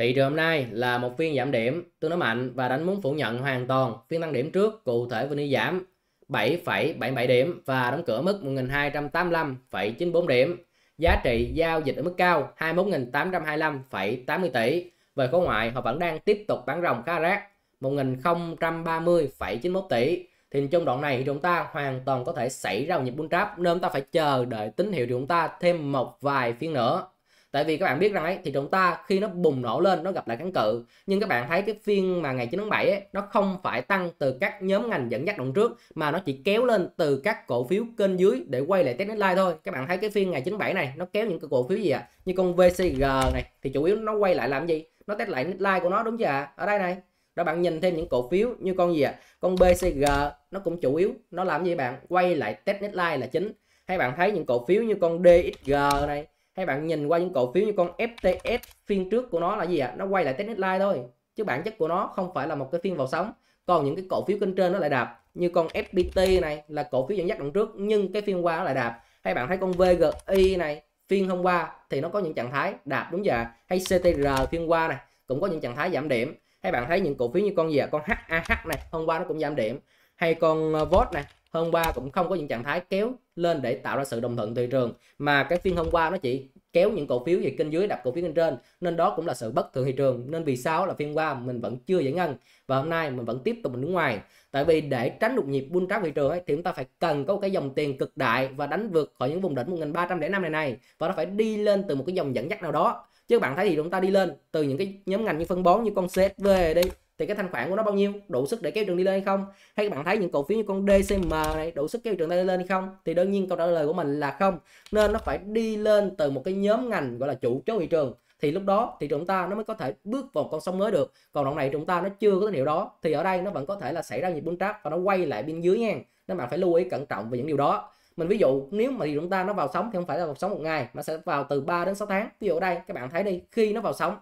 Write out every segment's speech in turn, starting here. Thị trường hôm nay là một phiên giảm điểm tương đối mạnh và đánh muốn phủ nhận hoàn toàn phiên tăng điểm trước, cụ thể VN Index giảm 7,77 điểm và đóng cửa mức 1.285,94 điểm. Giá trị giao dịch ở mức cao 21.825,80 tỷ. Về khối ngoại, họ vẫn đang tiếp tục bán ròng khá rác 1.030,91 tỷ. Thì trong đoạn này thì chúng ta hoàn toàn có thể xảy ra một nhịp bull trap, nên chúng ta phải chờ đợi tín hiệu thì chúng ta thêm một vài phiên nữa. Tại vì các bạn biết rằng ấy, thì chúng ta khi nó bùng nổ lên nó gặp lại kháng cự. Nhưng các bạn thấy cái phiên mà ngày 9 tháng 7 ấy, nó không phải tăng từ các nhóm ngành dẫn dắt đoạn trước, mà nó chỉ kéo lên từ các cổ phiếu kênh dưới để quay lại test headline thôi. Các bạn thấy cái phiên ngày 9 tháng 7 này nó kéo những cái cổ phiếu gì ạ? Như con VCG này thì chủ yếu nó quay lại làm gì? Nó test lại headline của nó, đúng chưa ạ? Ở đây này. Rồi bạn nhìn thêm những cổ phiếu như con gì ạ? Con BCG nó cũng chủ yếu nó làm gì bạn? Quay lại test headline là chính. Hay bạn thấy những cổ phiếu như con DXG này, hay bạn nhìn qua những cổ phiếu như con FTS, phiên trước của nó là gì ạ? Nó quay lại test headline thôi, chứ bản chất của nó không phải là một cái phiên vào sóng. Còn những cái cổ phiếu kênh trên nó lại đạp, như con FPT này là cổ phiếu dẫn dắt đoạn trước nhưng cái phiên qua nó lại đạp. Hay bạn thấy con VGI này, phiên hôm qua thì nó có những trạng thái đạp, đúng giờ. Hay CTR phiên qua này cũng có những trạng thái giảm điểm. Hay bạn thấy những cổ phiếu như con gì ạ? Con HAH này hôm qua nó cũng giảm điểm. Hay con VOT này hôm qua cũng không có những trạng thái kéo lên để tạo ra sự đồng thuận thị trường, mà cái phiên hôm qua nó chỉ kéo những cổ phiếu về kênh dưới, đập cổ phiếu kênh trên, nên đó cũng là sự bất thường thị trường. Nên vì sao là phiên qua mình vẫn chưa giải ngân và hôm nay mình vẫn tiếp tục mình đứng ngoài? Tại vì để tránh được nhịp bull trap thị trường ấy, thì chúng ta phải cần có một cái dòng tiền cực đại và đánh vượt khỏi những vùng đỉnh 1305 này, và nó phải đi lên từ một cái dòng dẫn dắt nào đó. Chứ bạn thấy thì chúng ta đi lên từ những cái nhóm ngành như phân bón, như con CSV đi, thì cái thanh khoản của nó bao nhiêu, đủ sức để kéo trường đi lên hay không? Hay các bạn thấy những cổ phiếu như con DCM này đủ sức kéo trường đi lên hay không? Thì đương nhiên câu trả lời của mình là không, nên nó phải đi lên từ một cái nhóm ngành gọi là chủ chốt thị trường, thì lúc đó thì chúng ta nó mới có thể bước vào con sóng mới được. Còn đoạn này chúng ta nó chưa có tín hiệu đó, thì ở đây nó vẫn có thể là xảy ra nhịp bull trap và nó quay lại bên dưới nha, nên bạn phải lưu ý cẩn trọng về những điều đó. Mình ví dụ nếu mà thì chúng ta nó vào sóng thì không phải là một sóng một ngày, mà sẽ vào từ 3 đến 6 tháng. Ví dụ ở đây các bạn thấy đi, khi nó vào sóng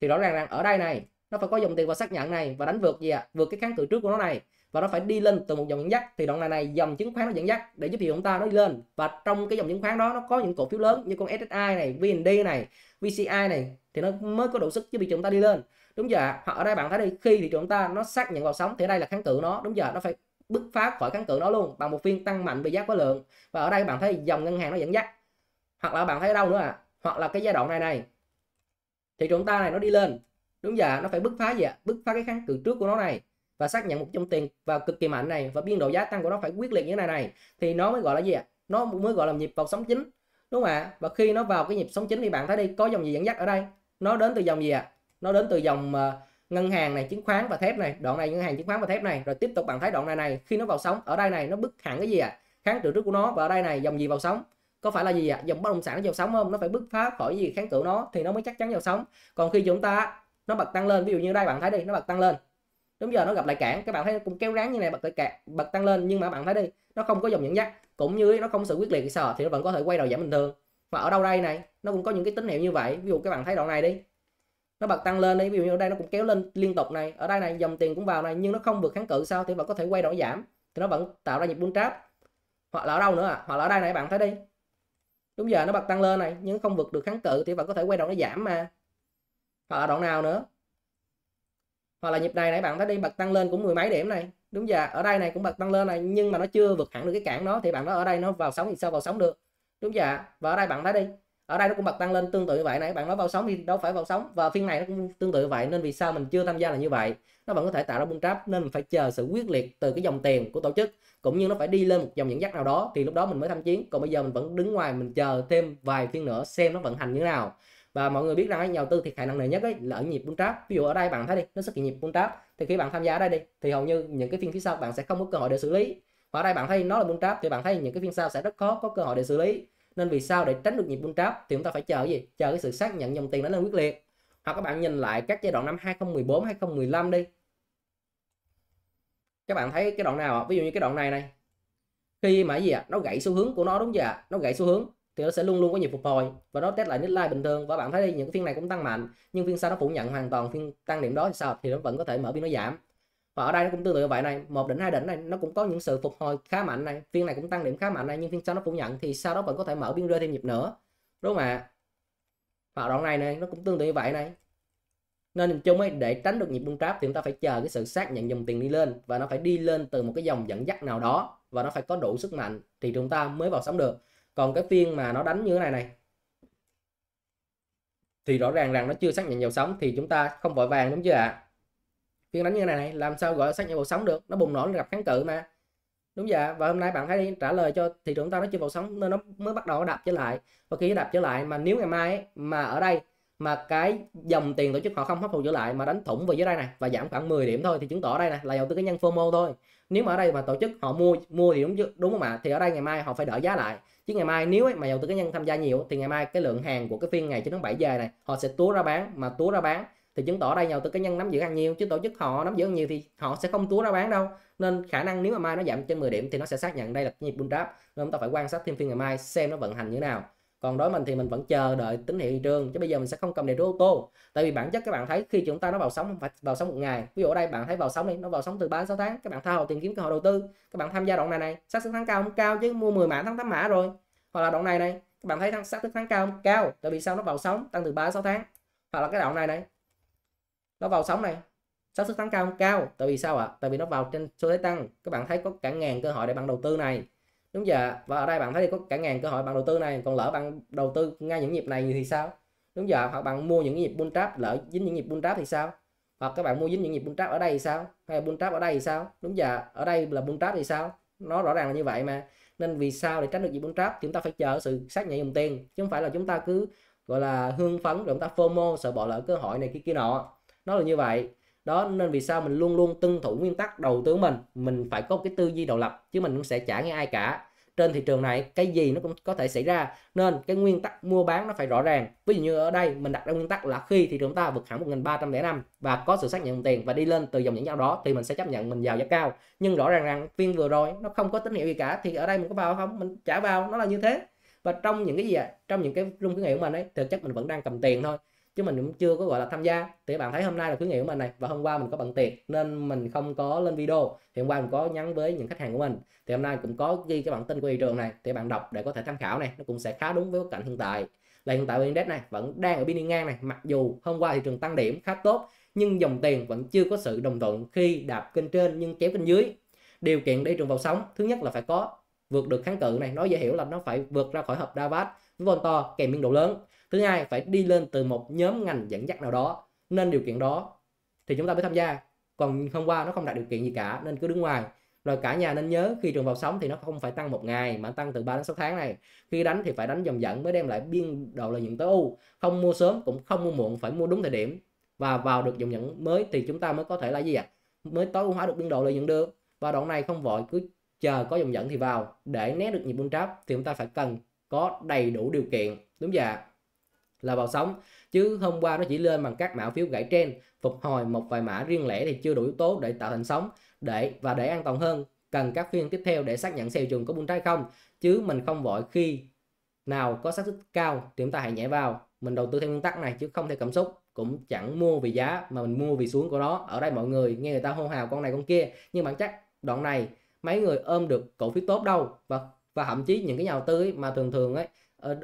thì rõ ràng rằng ở đây này nó phải có dòng tiền vào xác nhận này và đánh vượt gì ạ? Vượt cái kháng cự trước của nó này, và nó phải đi lên từ một dòng dẫn dắt. Thì đoạn này dòng chứng khoán nó dẫn dắt để giúp cho chúng ta nó đi lên, và trong cái dòng chứng khoán đó nó có những cổ phiếu lớn như con SSI này, VND này, VCI này thì nó mới có đủ sức giúp cho chúng ta đi lên, đúng giờ ạ? Ở đây bạn thấy đi, khi thì chúng ta nó xác nhận vào sóng thì đây là kháng cự nó, đúng giờ, nó phải bứt phá khỏi kháng cự nó luôn bằng một phiên tăng mạnh về giá khối lượng. Và ở đây bạn thấy dòng ngân hàng nó dẫn dắt, hoặc là bạn thấy ở đâu nữa ạ? Hoặc là cái giai đoạn này thì chúng ta này nó đi lên, đúng giờ, nó phải bứt phá gì ạ? Bứt phá cái kháng cự trước của nó này và xác nhận một dòng tiền vào cực kỳ mạnh này, và biên độ giá tăng của nó phải quyết liệt như thế này thì nó mới gọi là gì ạ? Nó mới gọi là nhịp vào sóng chính, đúng không ạ? Và khi nó vào cái nhịp sóng chính thì bạn thấy đi, có dòng gì dẫn dắt ở đây? Nó đến từ dòng gì ạ? Nó đến từ dòng ngân hàng này, chứng khoán và thép này. Đoạn này ngân hàng, chứng khoán và thép này. Rồi tiếp tục bạn thấy đoạn này khi nó vào sóng ở đây này nó bứt hẳn cái gì ạ? Kháng cự trước của nó. Và ở đây này dòng gì vào sóng? Có phải là gì ạ? Dòng bất động sản nó vào sóng không? Nó phải bứt phá khỏi gì kháng cự nó thì nó mới chắc chắn vào sóng. Còn khi chúng ta nó bật tăng lên, ví dụ như đây bạn thấy đi, nó bật tăng lên, đúng giờ, nó gặp lại cản, các bạn thấy cũng kéo ráng như này, bật tăng lên, nhưng mà bạn thấy đi, nó không có dòng dẫn dắt, cũng như nó không sự quyết liệt thì sợ, thì nó vẫn có thể quay đầu giảm bình thường. Và ở đâu đây này nó cũng có những cái tín hiệu như vậy. Ví dụ các bạn thấy đoạn này đi, nó bật tăng lên đi, ví dụ như ở đây nó cũng kéo lên liên tục này, ở đây này dòng tiền cũng vào này nhưng nó không vượt kháng cự sao, thì vẫn có thể quay đầu giảm, thì nó vẫn tạo ra nhịp bull trap. Hoặc là ở đâu nữa hoặc là ở đây này bạn thấy đi, đúng giờ, nó bật tăng lên này nhưng không vượt được kháng cự thì vẫn có thể quay đầu nó giảm mà. Hoặc là đoạn nào nữa, hoặc là nhịp này bạn thấy đi, bật tăng lên cũng mười mấy điểm này, đúng giờ, ở đây này cũng bật tăng lên này nhưng mà nó chưa vượt hẳn được cái cản nó, thì bạn nói ở đây nó vào sóng thì sao vào sóng được, đúng giờ. Và ở đây bạn thấy đi, ở đây nó cũng bật tăng lên tương tự như vậy này, bạn nói vào sóng thì đâu phải vào sóng, và phiên này nó cũng tương tự như vậy, nên vì sao mình chưa tham gia là như vậy, nó vẫn có thể tạo ra bull trap, nên mình phải chờ sự quyết liệt từ cái dòng tiền của tổ chức, cũng như nó phải đi lên một dòng dẫn dắt nào đó thì lúc đó mình mới tham chiến. Còn bây giờ mình vẫn đứng ngoài, mình chờ thêm vài phiên nữa xem nó vận hành như thế nào. Và mọi người biết rằng nhà đầu tư thiệt hại nặng nề nhất là ở nhịp bull trap. Ví dụ ở đây bạn thấy đi, nó xuất hiện nhịp bull trap thì khi bạn tham gia ở đây đi thì hầu như những cái phiên phía sau bạn sẽ không có cơ hội để xử lý. Và ở đây bạn thấy nó là bull trap thì bạn thấy những cái phiên sau sẽ rất khó có cơ hội để xử lý. Nên vì sao để tránh được nhịp bull trap thì chúng ta phải chờ gì? Chờ cái sự xác nhận dòng tiền nó lên quyết liệt. Hoặc các bạn nhìn lại các giai đoạn năm 2014, 2015 đi. Các bạn thấy cái đoạn nào? Ví dụ như cái đoạn này khi mà gì ạ? Nó gãy xu hướng của nó, đúng giờ, nó gãy xu hướng thì nó sẽ luôn luôn có nhịp phục hồi và nó test lại headline bình thường. Và bạn thấy đi, những cái phiên này cũng tăng mạnh nhưng phiên sau nó phủ nhận hoàn toàn phiên tăng điểm đó thì sao, thì nó vẫn có thể mở phiên nó giảm. Và ở đây nó cũng tương tự như vậy này, một đỉnh hai đỉnh này nó cũng có những sự phục hồi khá mạnh này, phiên này cũng tăng điểm khá mạnh này nhưng phiên sau nó phủ nhận thì sau đó vẫn có thể mở phiên rơi thêm nhịp nữa, đúng không ạ? Và đoạn này nó cũng tương tự như vậy này, Nên nhìn chung ấy, để tránh được nhịp bull trap thì chúng ta phải chờ cái sự xác nhận dòng tiền đi lên, và nó phải đi lên từ một cái dòng dẫn dắt nào đó, và nó phải có đủ sức mạnh thì chúng ta mới vào sóng được. Còn cái phiên mà nó đánh như thế này này thì rõ ràng rằng nó chưa xác nhận vào sóng thì chúng ta không vội vàng, đúng chưa ạ? Phiên đánh như thế này này làm sao gọi là xác nhận vào sóng được, nó bùng nổ, nó gặp kháng cự mà, đúng giờ. Và hôm nay bạn thấy trả lời cho thị trường ta nó chưa vào sóng nên nó mới bắt đầu đạp trở lại. Và khi nó đạp trở lại mà nếu ngày mai ấy, mà ở đây mà cái dòng tiền tổ chức họ không hấp thụ trở lại mà đánh thủng vào dưới đây này và giảm khoảng 10 điểm thôi thì chứng tỏ ở đây này là đầu tư cá nhân FOMO thôi. Nếu mà ở đây mà tổ chức họ mua thì đúng không ạ? Thì ở đây ngày mai họ phải đỡ giá lại. Chứ ngày mai nếu ấy, mà đầu tư cá nhân tham gia nhiều thì ngày mai cái lượng hàng của cái phiên ngày 9 tháng 7 về này họ sẽ túa ra bán, mà túa ra bán thì chứng tỏ đây nhà đầu tư cá nhân nắm giữ ăn nhiều, chứ tổ chức họ nắm giữ ăn nhiều thì họ sẽ không túa ra bán đâu. Nên khả năng nếu mà mai nó giảm trên 10 điểm thì nó sẽ xác nhận đây là nhịp bull trap, nên chúng ta phải quan sát thêm phiên ngày mai xem nó vận hành như thế nào. Còn đối với mình thì mình vẫn chờ đợi tín hiệu thị trường, chứ bây giờ mình sẽ không cầm đèn ô tô. Tại vì bản chất các bạn thấy khi chúng ta nó vào sóng không phải vào sóng một ngày. Ví dụ ở đây bạn thấy vào sóng đi, nó vào sóng từ 3 đến 6 tháng, các bạn tha hồ tìm kiếm cơ hội đầu tư, các bạn tham gia đoạn này này, xác suất thắng cao không cao chứ mua 10 mã thắng 8 mã rồi. Hoặc là đoạn này này, các bạn thấy xác suất thắng cao không cao, tại vì sao nó vào sóng tăng từ 3 đến 6 tháng. Hoặc là cái đoạn này này, nó vào sóng này, xác suất thắng cao không cao, tại vì sao ạ? Tại vì nó vào trên xu thế tăng, các bạn thấy có cả ngàn cơ hội để bạn đầu tư này, đúng giờ. Và ở đây bạn thấy có cả ngàn cơ hội bạn đầu tư này, còn lỡ bạn đầu tư ngay những nhịp này thì sao, đúng giờ. Hoặc bạn mua những nhịp bull trap, lỡ dính những nhịp bull trap thì sao, hoặc các bạn mua dính những nhịp bull trap ở đây thì sao, hay bull trap ở đây thì sao, đúng giờ. Ở đây là bull trap thì sao, nó rõ ràng là như vậy mà. Nên vì sao để tránh được nhịp bull trap chúng ta phải chờ sự xác nhận dòng tiền, chứ không phải là chúng ta cứ gọi là hương phấn rồi chúng ta FOMO sợ bỏ lỡ cơ hội này kia nọ, nó là như vậy đó. Nên vì sao mình luôn luôn tuân thủ nguyên tắc đầu tư mình phải có cái tư duy độc lập, chứ mình cũng sẽ chả nghe ai cả. Trên thị trường này cái gì nó cũng có thể xảy ra, nên cái nguyên tắc mua bán nó phải rõ ràng. Ví dụ như ở đây mình đặt ra nguyên tắc là khi thị trường ta vượt hẳn 1305 và có sự xác nhận tiền và đi lên từ dòng dẫn dắt đó thì mình sẽ chấp nhận mình vào giá cao. Nhưng rõ ràng rằng phiên vừa rồi nó không có tín hiệu gì cả, thì ở đây mình có vào không, mình chả vào, nó là như thế. Và trong những cái gì ạ, trong những cái rung khuyến nghị của mình ấy, thực chất mình vẫn đang cầm tiền thôi, chứ mình cũng chưa có gọi là tham gia. Thì các bạn thấy hôm nay là khuyến nghị của mình này, và hôm qua mình có bận tiệc nên mình không có lên video. Thì hôm qua mình có nhắn với những khách hàng của mình, thì hôm nay cũng có ghi cái bản tin của thị trường này, thì các bạn đọc để có thể tham khảo này, nó cũng sẽ khá đúng với bối cảnh hiện tại. Là hiện tại VN Index này vẫn đang ở biên đi ngang này, mặc dù hôm qua thị trường tăng điểm khá tốt nhưng dòng tiền vẫn chưa có sự đồng thuận khi đạp kênh trên nhưng kéo kênh dưới. Điều kiện để thị trường vào sóng thứ nhất là phải có vượt được kháng cự này, nói dễ hiểu là nó phải vượt ra khỏi hộp Davos với vol to kèm biên độ lớn. Thứ hai phải đi lên từ một nhóm ngành dẫn dắt nào đó, nên điều kiện đó thì chúng ta mới tham gia. Còn hôm qua nó không đạt điều kiện gì cả nên cứ đứng ngoài. Rồi cả nhà nên nhớ khi trường vào sóng thì nó không phải tăng một ngày mà tăng từ 3 đến 6 tháng này. Khi đánh thì phải đánh dòng dẫn mới đem lại biên độ lợi nhuận tối ưu, không mua sớm cũng không mua muộn, phải mua đúng thời điểm và vào được dòng dẫn mới thì chúng ta mới có thể là gì ạ? Mới tối ưu hóa được biên độ lợi nhuận được. Và đoạn này không vội, cứ chờ có dòng dẫn thì vào. Để né được nhịp bull trap thì chúng ta phải cần có đầy đủ điều kiện, đúng không ạ? Là vào sóng. Chứ hôm qua nó chỉ lên bằng các mã phiếu gãy trend, phục hồi một vài mã riêng lẻ thì chưa đủ yếu tố để tạo thành sóng. Để an toàn hơn, cần các phiên tiếp theo để xác nhận thị trường có bull trap không, chứ mình không vội. Khi nào có xác suất cao thì chúng ta hãy nhảy vào. Mình đầu tư theo nguyên tắc này chứ không theo cảm xúc, cũng chẳng mua vì giá mà mình mua vì xuống của nó. Ở đây mọi người nghe người ta hô hào con này con kia, nhưng bản chất đoạn này mấy người ôm được cổ phiếu tốt đâu. Và thậm chí những cái nhà đầu tư ấy, mà thường ấy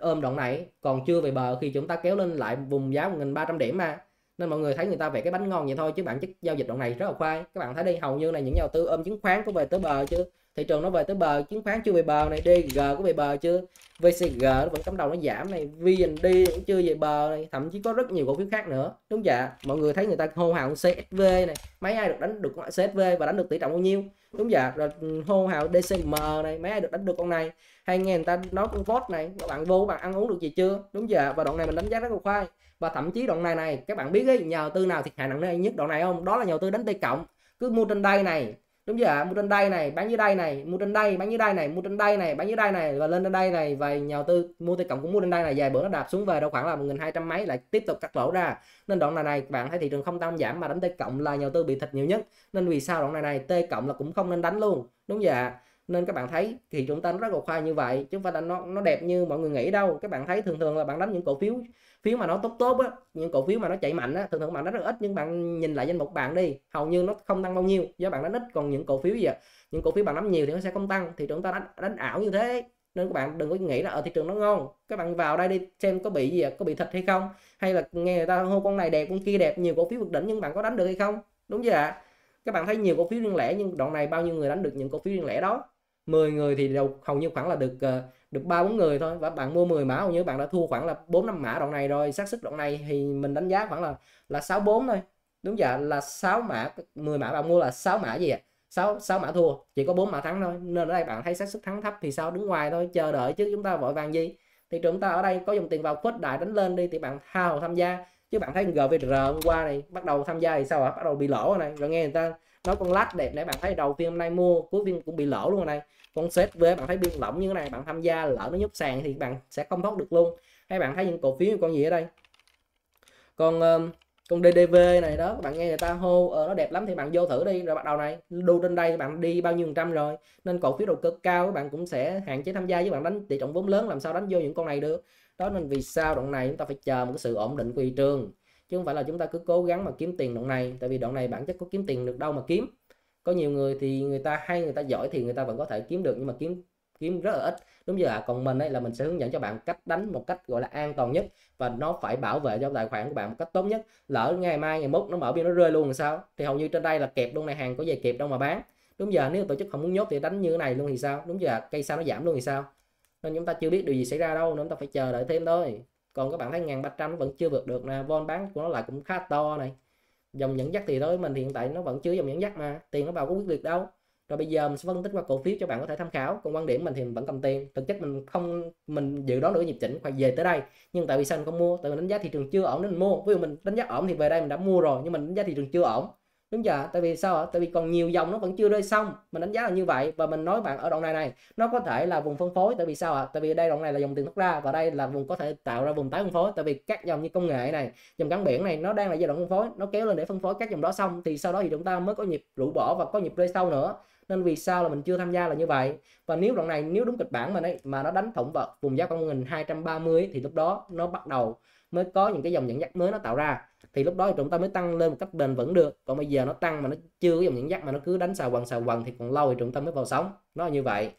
ôm đoạn này còn chưa về bờ khi chúng ta kéo lên lại vùng giá 1300 điểm mà. Nên mọi người thấy người ta vẽ cái bánh ngon vậy thôi, chứ bản chất giao dịch đoạn này rất là khoai. Các bạn thấy đi, hầu như là những nhà đầu tư ôm chứng khoán có về tới bờ chứ, thị trường nó về tới bờ, chứng khoán chưa về bờ này, DG có về bờ chưa, VCG nó vẫn cắm đầu nó giảm này, VND cũng chưa về bờ này, thậm chí có rất nhiều cổ phiếu khác nữa, đúng dạ. Mọi người thấy người ta hô hào CSV này, mấy ai được đánh được CSV và đánh được tỷ trọng bao nhiêu, đúng dạ. Rồi hô hào DCM này, mấy ai được đánh được con này, hay nghe người ta nói con VOT này, các bạn vô bạn ăn uống được gì chưa, đúng dạ. Và đoạn này mình đánh giá rất là khoai. Và thậm chí đoạn này này, các bạn biết ấy, nhà đầu tư nào thiệt hại nặng nề nhất đoạn này không? Đó là nhà đầu tư đánh T cộng, cứ mua trên đây này, đúng chưa ạ? Mua trên đây này bán dưới đây này, mua trên đây bán dưới đây này, mua trên đây này bán dưới đây này và lên trên đây này. Và nhà đầu tư mua T cộng cũng mua trên đây này, vài bữa nó đạp xuống về đâu khoảng là 1200 mấy lại tiếp tục cắt lỗ ra. Nên đoạn này này bạn thấy thị trường không tăng giảm mà đánh T cộng là nhà đầu tư bị thịt nhiều nhất. Nên vì sao đoạn này này T cộng là cũng không nên đánh luôn, đúng chưa ạ? Nên các bạn thấy thì chúng ta nó rất là khoai như vậy, chứ không phải là nó đẹp như mọi người nghĩ đâu. Các bạn thấy thường là bạn đánh những cổ phiếu mà nó tốt á, những cổ phiếu mà nó chạy mạnh á, thường bạn đánh rất ít. Nhưng bạn nhìn lại danh mục bạn đi, hầu như nó không tăng bao nhiêu do bạn đánh ít. Còn những cổ phiếu gì ạ, những cổ phiếu bạn nắm nhiều thì nó sẽ không tăng. Thì chúng ta đánh ảo như thế, Nên các bạn đừng có nghĩ là ở thị trường nó ngon, các bạn vào đây đi xem có bị gì à? Có bị thịt hay không, hay là nghe người ta hô con này đẹp con kia đẹp, nhiều cổ phiếu vượt đỉnh nhưng bạn có đánh được hay không, đúng chưa ạ? Các bạn thấy nhiều cổ phiếu riêng lẻ nhưng đoạn này bao nhiêu người đánh được những cổ phiếu riêng lẻ đó? 10 người thì đều hầu như khoảng là được 3-4 người thôi, và bạn mua 10 mã hầu như bạn đã thua khoảng là 4-5 mã đoạn này rồi. Xác suất đoạn này thì mình đánh giá khoảng là 64 thôi, đúng giờ là 6 mã 10 mã bạn mua là 6 mã gì ạ? 6 mã thua, chỉ có 4 mã thắng thôi. Nên ở đây bạn thấy xác suất thắng thấp thì sao, đứng ngoài thôi, chờ đợi chứ chúng ta vội vàng gì. Thì chúng ta ở đây có dòng tiền vào khuếch đại đánh lên đi thì bạn tha hồ tham gia, chứ bạn thấy GVR hôm qua này bắt đầu tham gia thì sao ạ? Bắt đầu bị lỗ này rồi, nghe người ta nói con lát đẹp để bạn thấy đầu phiên hôm nay mua cuối phiên cũng bị lỗ luôn này. Con xét với bạn thấy biên lỏng như thế này, bạn tham gia lỡ nó nhúc sàn thì bạn sẽ không thoát được luôn. Hay bạn thấy những cổ phiếu con gì ở đây, con DDV này đó, các bạn nghe người ta hô nó đẹp lắm thì bạn vô thử đi, rồi bắt đầu này đu trên đây bạn đi bao nhiêu %, rồi nên cổ phiếu đầu cơ cao các bạn cũng sẽ hạn chế tham gia, với bạn đánh tỷ trọng vốn lớn làm sao đánh vô những con này được đó. Nên vì sao đoạn này chúng ta phải chờ một cái sự ổn định của thị trường, chứ không phải là chúng ta cứ cố gắng mà kiếm tiền đoạn này, tại vì đoạn này bản chất có kiếm tiền được đâu mà kiếm. Có nhiều người thì người ta giỏi thì người ta vẫn có thể kiếm được, nhưng mà kiếm rất là ít, đúng chưa ạ? Còn mình ấy là mình sẽ hướng dẫn cho bạn cách đánh một cách gọi là an toàn nhất, và nó phải bảo vệ cho tài khoản của bạn một cách tốt nhất. Lỡ ngày mai ngày mốt nó mở biên nó rơi luôn làm sao, thì hầu như trên đây là kẹp luôn này, hàng có dày kẹp đâu mà bán, đúng giờ. Nếu tổ chức không muốn nhốt thì đánh như thế này luôn thì sao, đúng giờ, cây sao nó giảm luôn thì sao. Nên chúng ta chưa biết điều gì xảy ra đâu, nên chúng ta phải chờ đợi thêm thôi. Còn các bạn thấy 1300 nó vẫn chưa vượt được nè, vol bán của nó lại cũng khá to này, dòng dẫn dắt thì đối với mình hiện tại nó vẫn chưa dòng dẫn dắt mà tiền nó vào có quyết liệt đâu. Rồi bây giờ mình sẽ phân tích qua cổ phiếu cho bạn có thể tham khảo. Còn quan điểm mình thì mình vẫn cầm tiền, thực chất mình dự đoán được nhịp chỉnh khoảng về tới đây, nhưng tại vì sao mình không mua? Tại mình đánh giá thị trường chưa ổn nên mình mua. Ví dụ mình đánh giá ổn thì về đây mình đã mua rồi, nhưng mình đánh giá thị trường chưa ổn, đúng chưa? Tại vì sao? Tại vì còn nhiều dòng nó vẫn chưa rơi xong, mình đánh giá là như vậy. Và mình nói bạn ở đoạn này nó có thể là vùng phân phối, tại vì sao? Tại vì đây đoạn này là dòng tiền thoát ra, và đây là vùng có thể tạo ra vùng tái phân phối, tại vì các dòng như công nghệ này, dòng gắn biển này nó đang là giai đoạn phân phối, nó kéo lên để phân phối các dòng đó xong thì sau đó thì chúng ta mới có nhịp rũ bỏ và có nhịp rơi sâu nữa. Nên vì sao là mình chưa tham gia là như vậy. Và nếu đoạn này nếu đúng kịch bản mà nó đánh thủng vào vùng giá 1230 thì lúc đó nó bắt đầu mới có những cái dòng dẫn dắt mới nó tạo ra, thì lúc đó thì chúng ta mới tăng lên một cách bền vững được. Còn bây giờ nó tăng mà nó chưa có dòng dẫn dắt, mà nó cứ đánh xào quần thì còn lâu thì chúng ta mới vào sóng, nó là như vậy.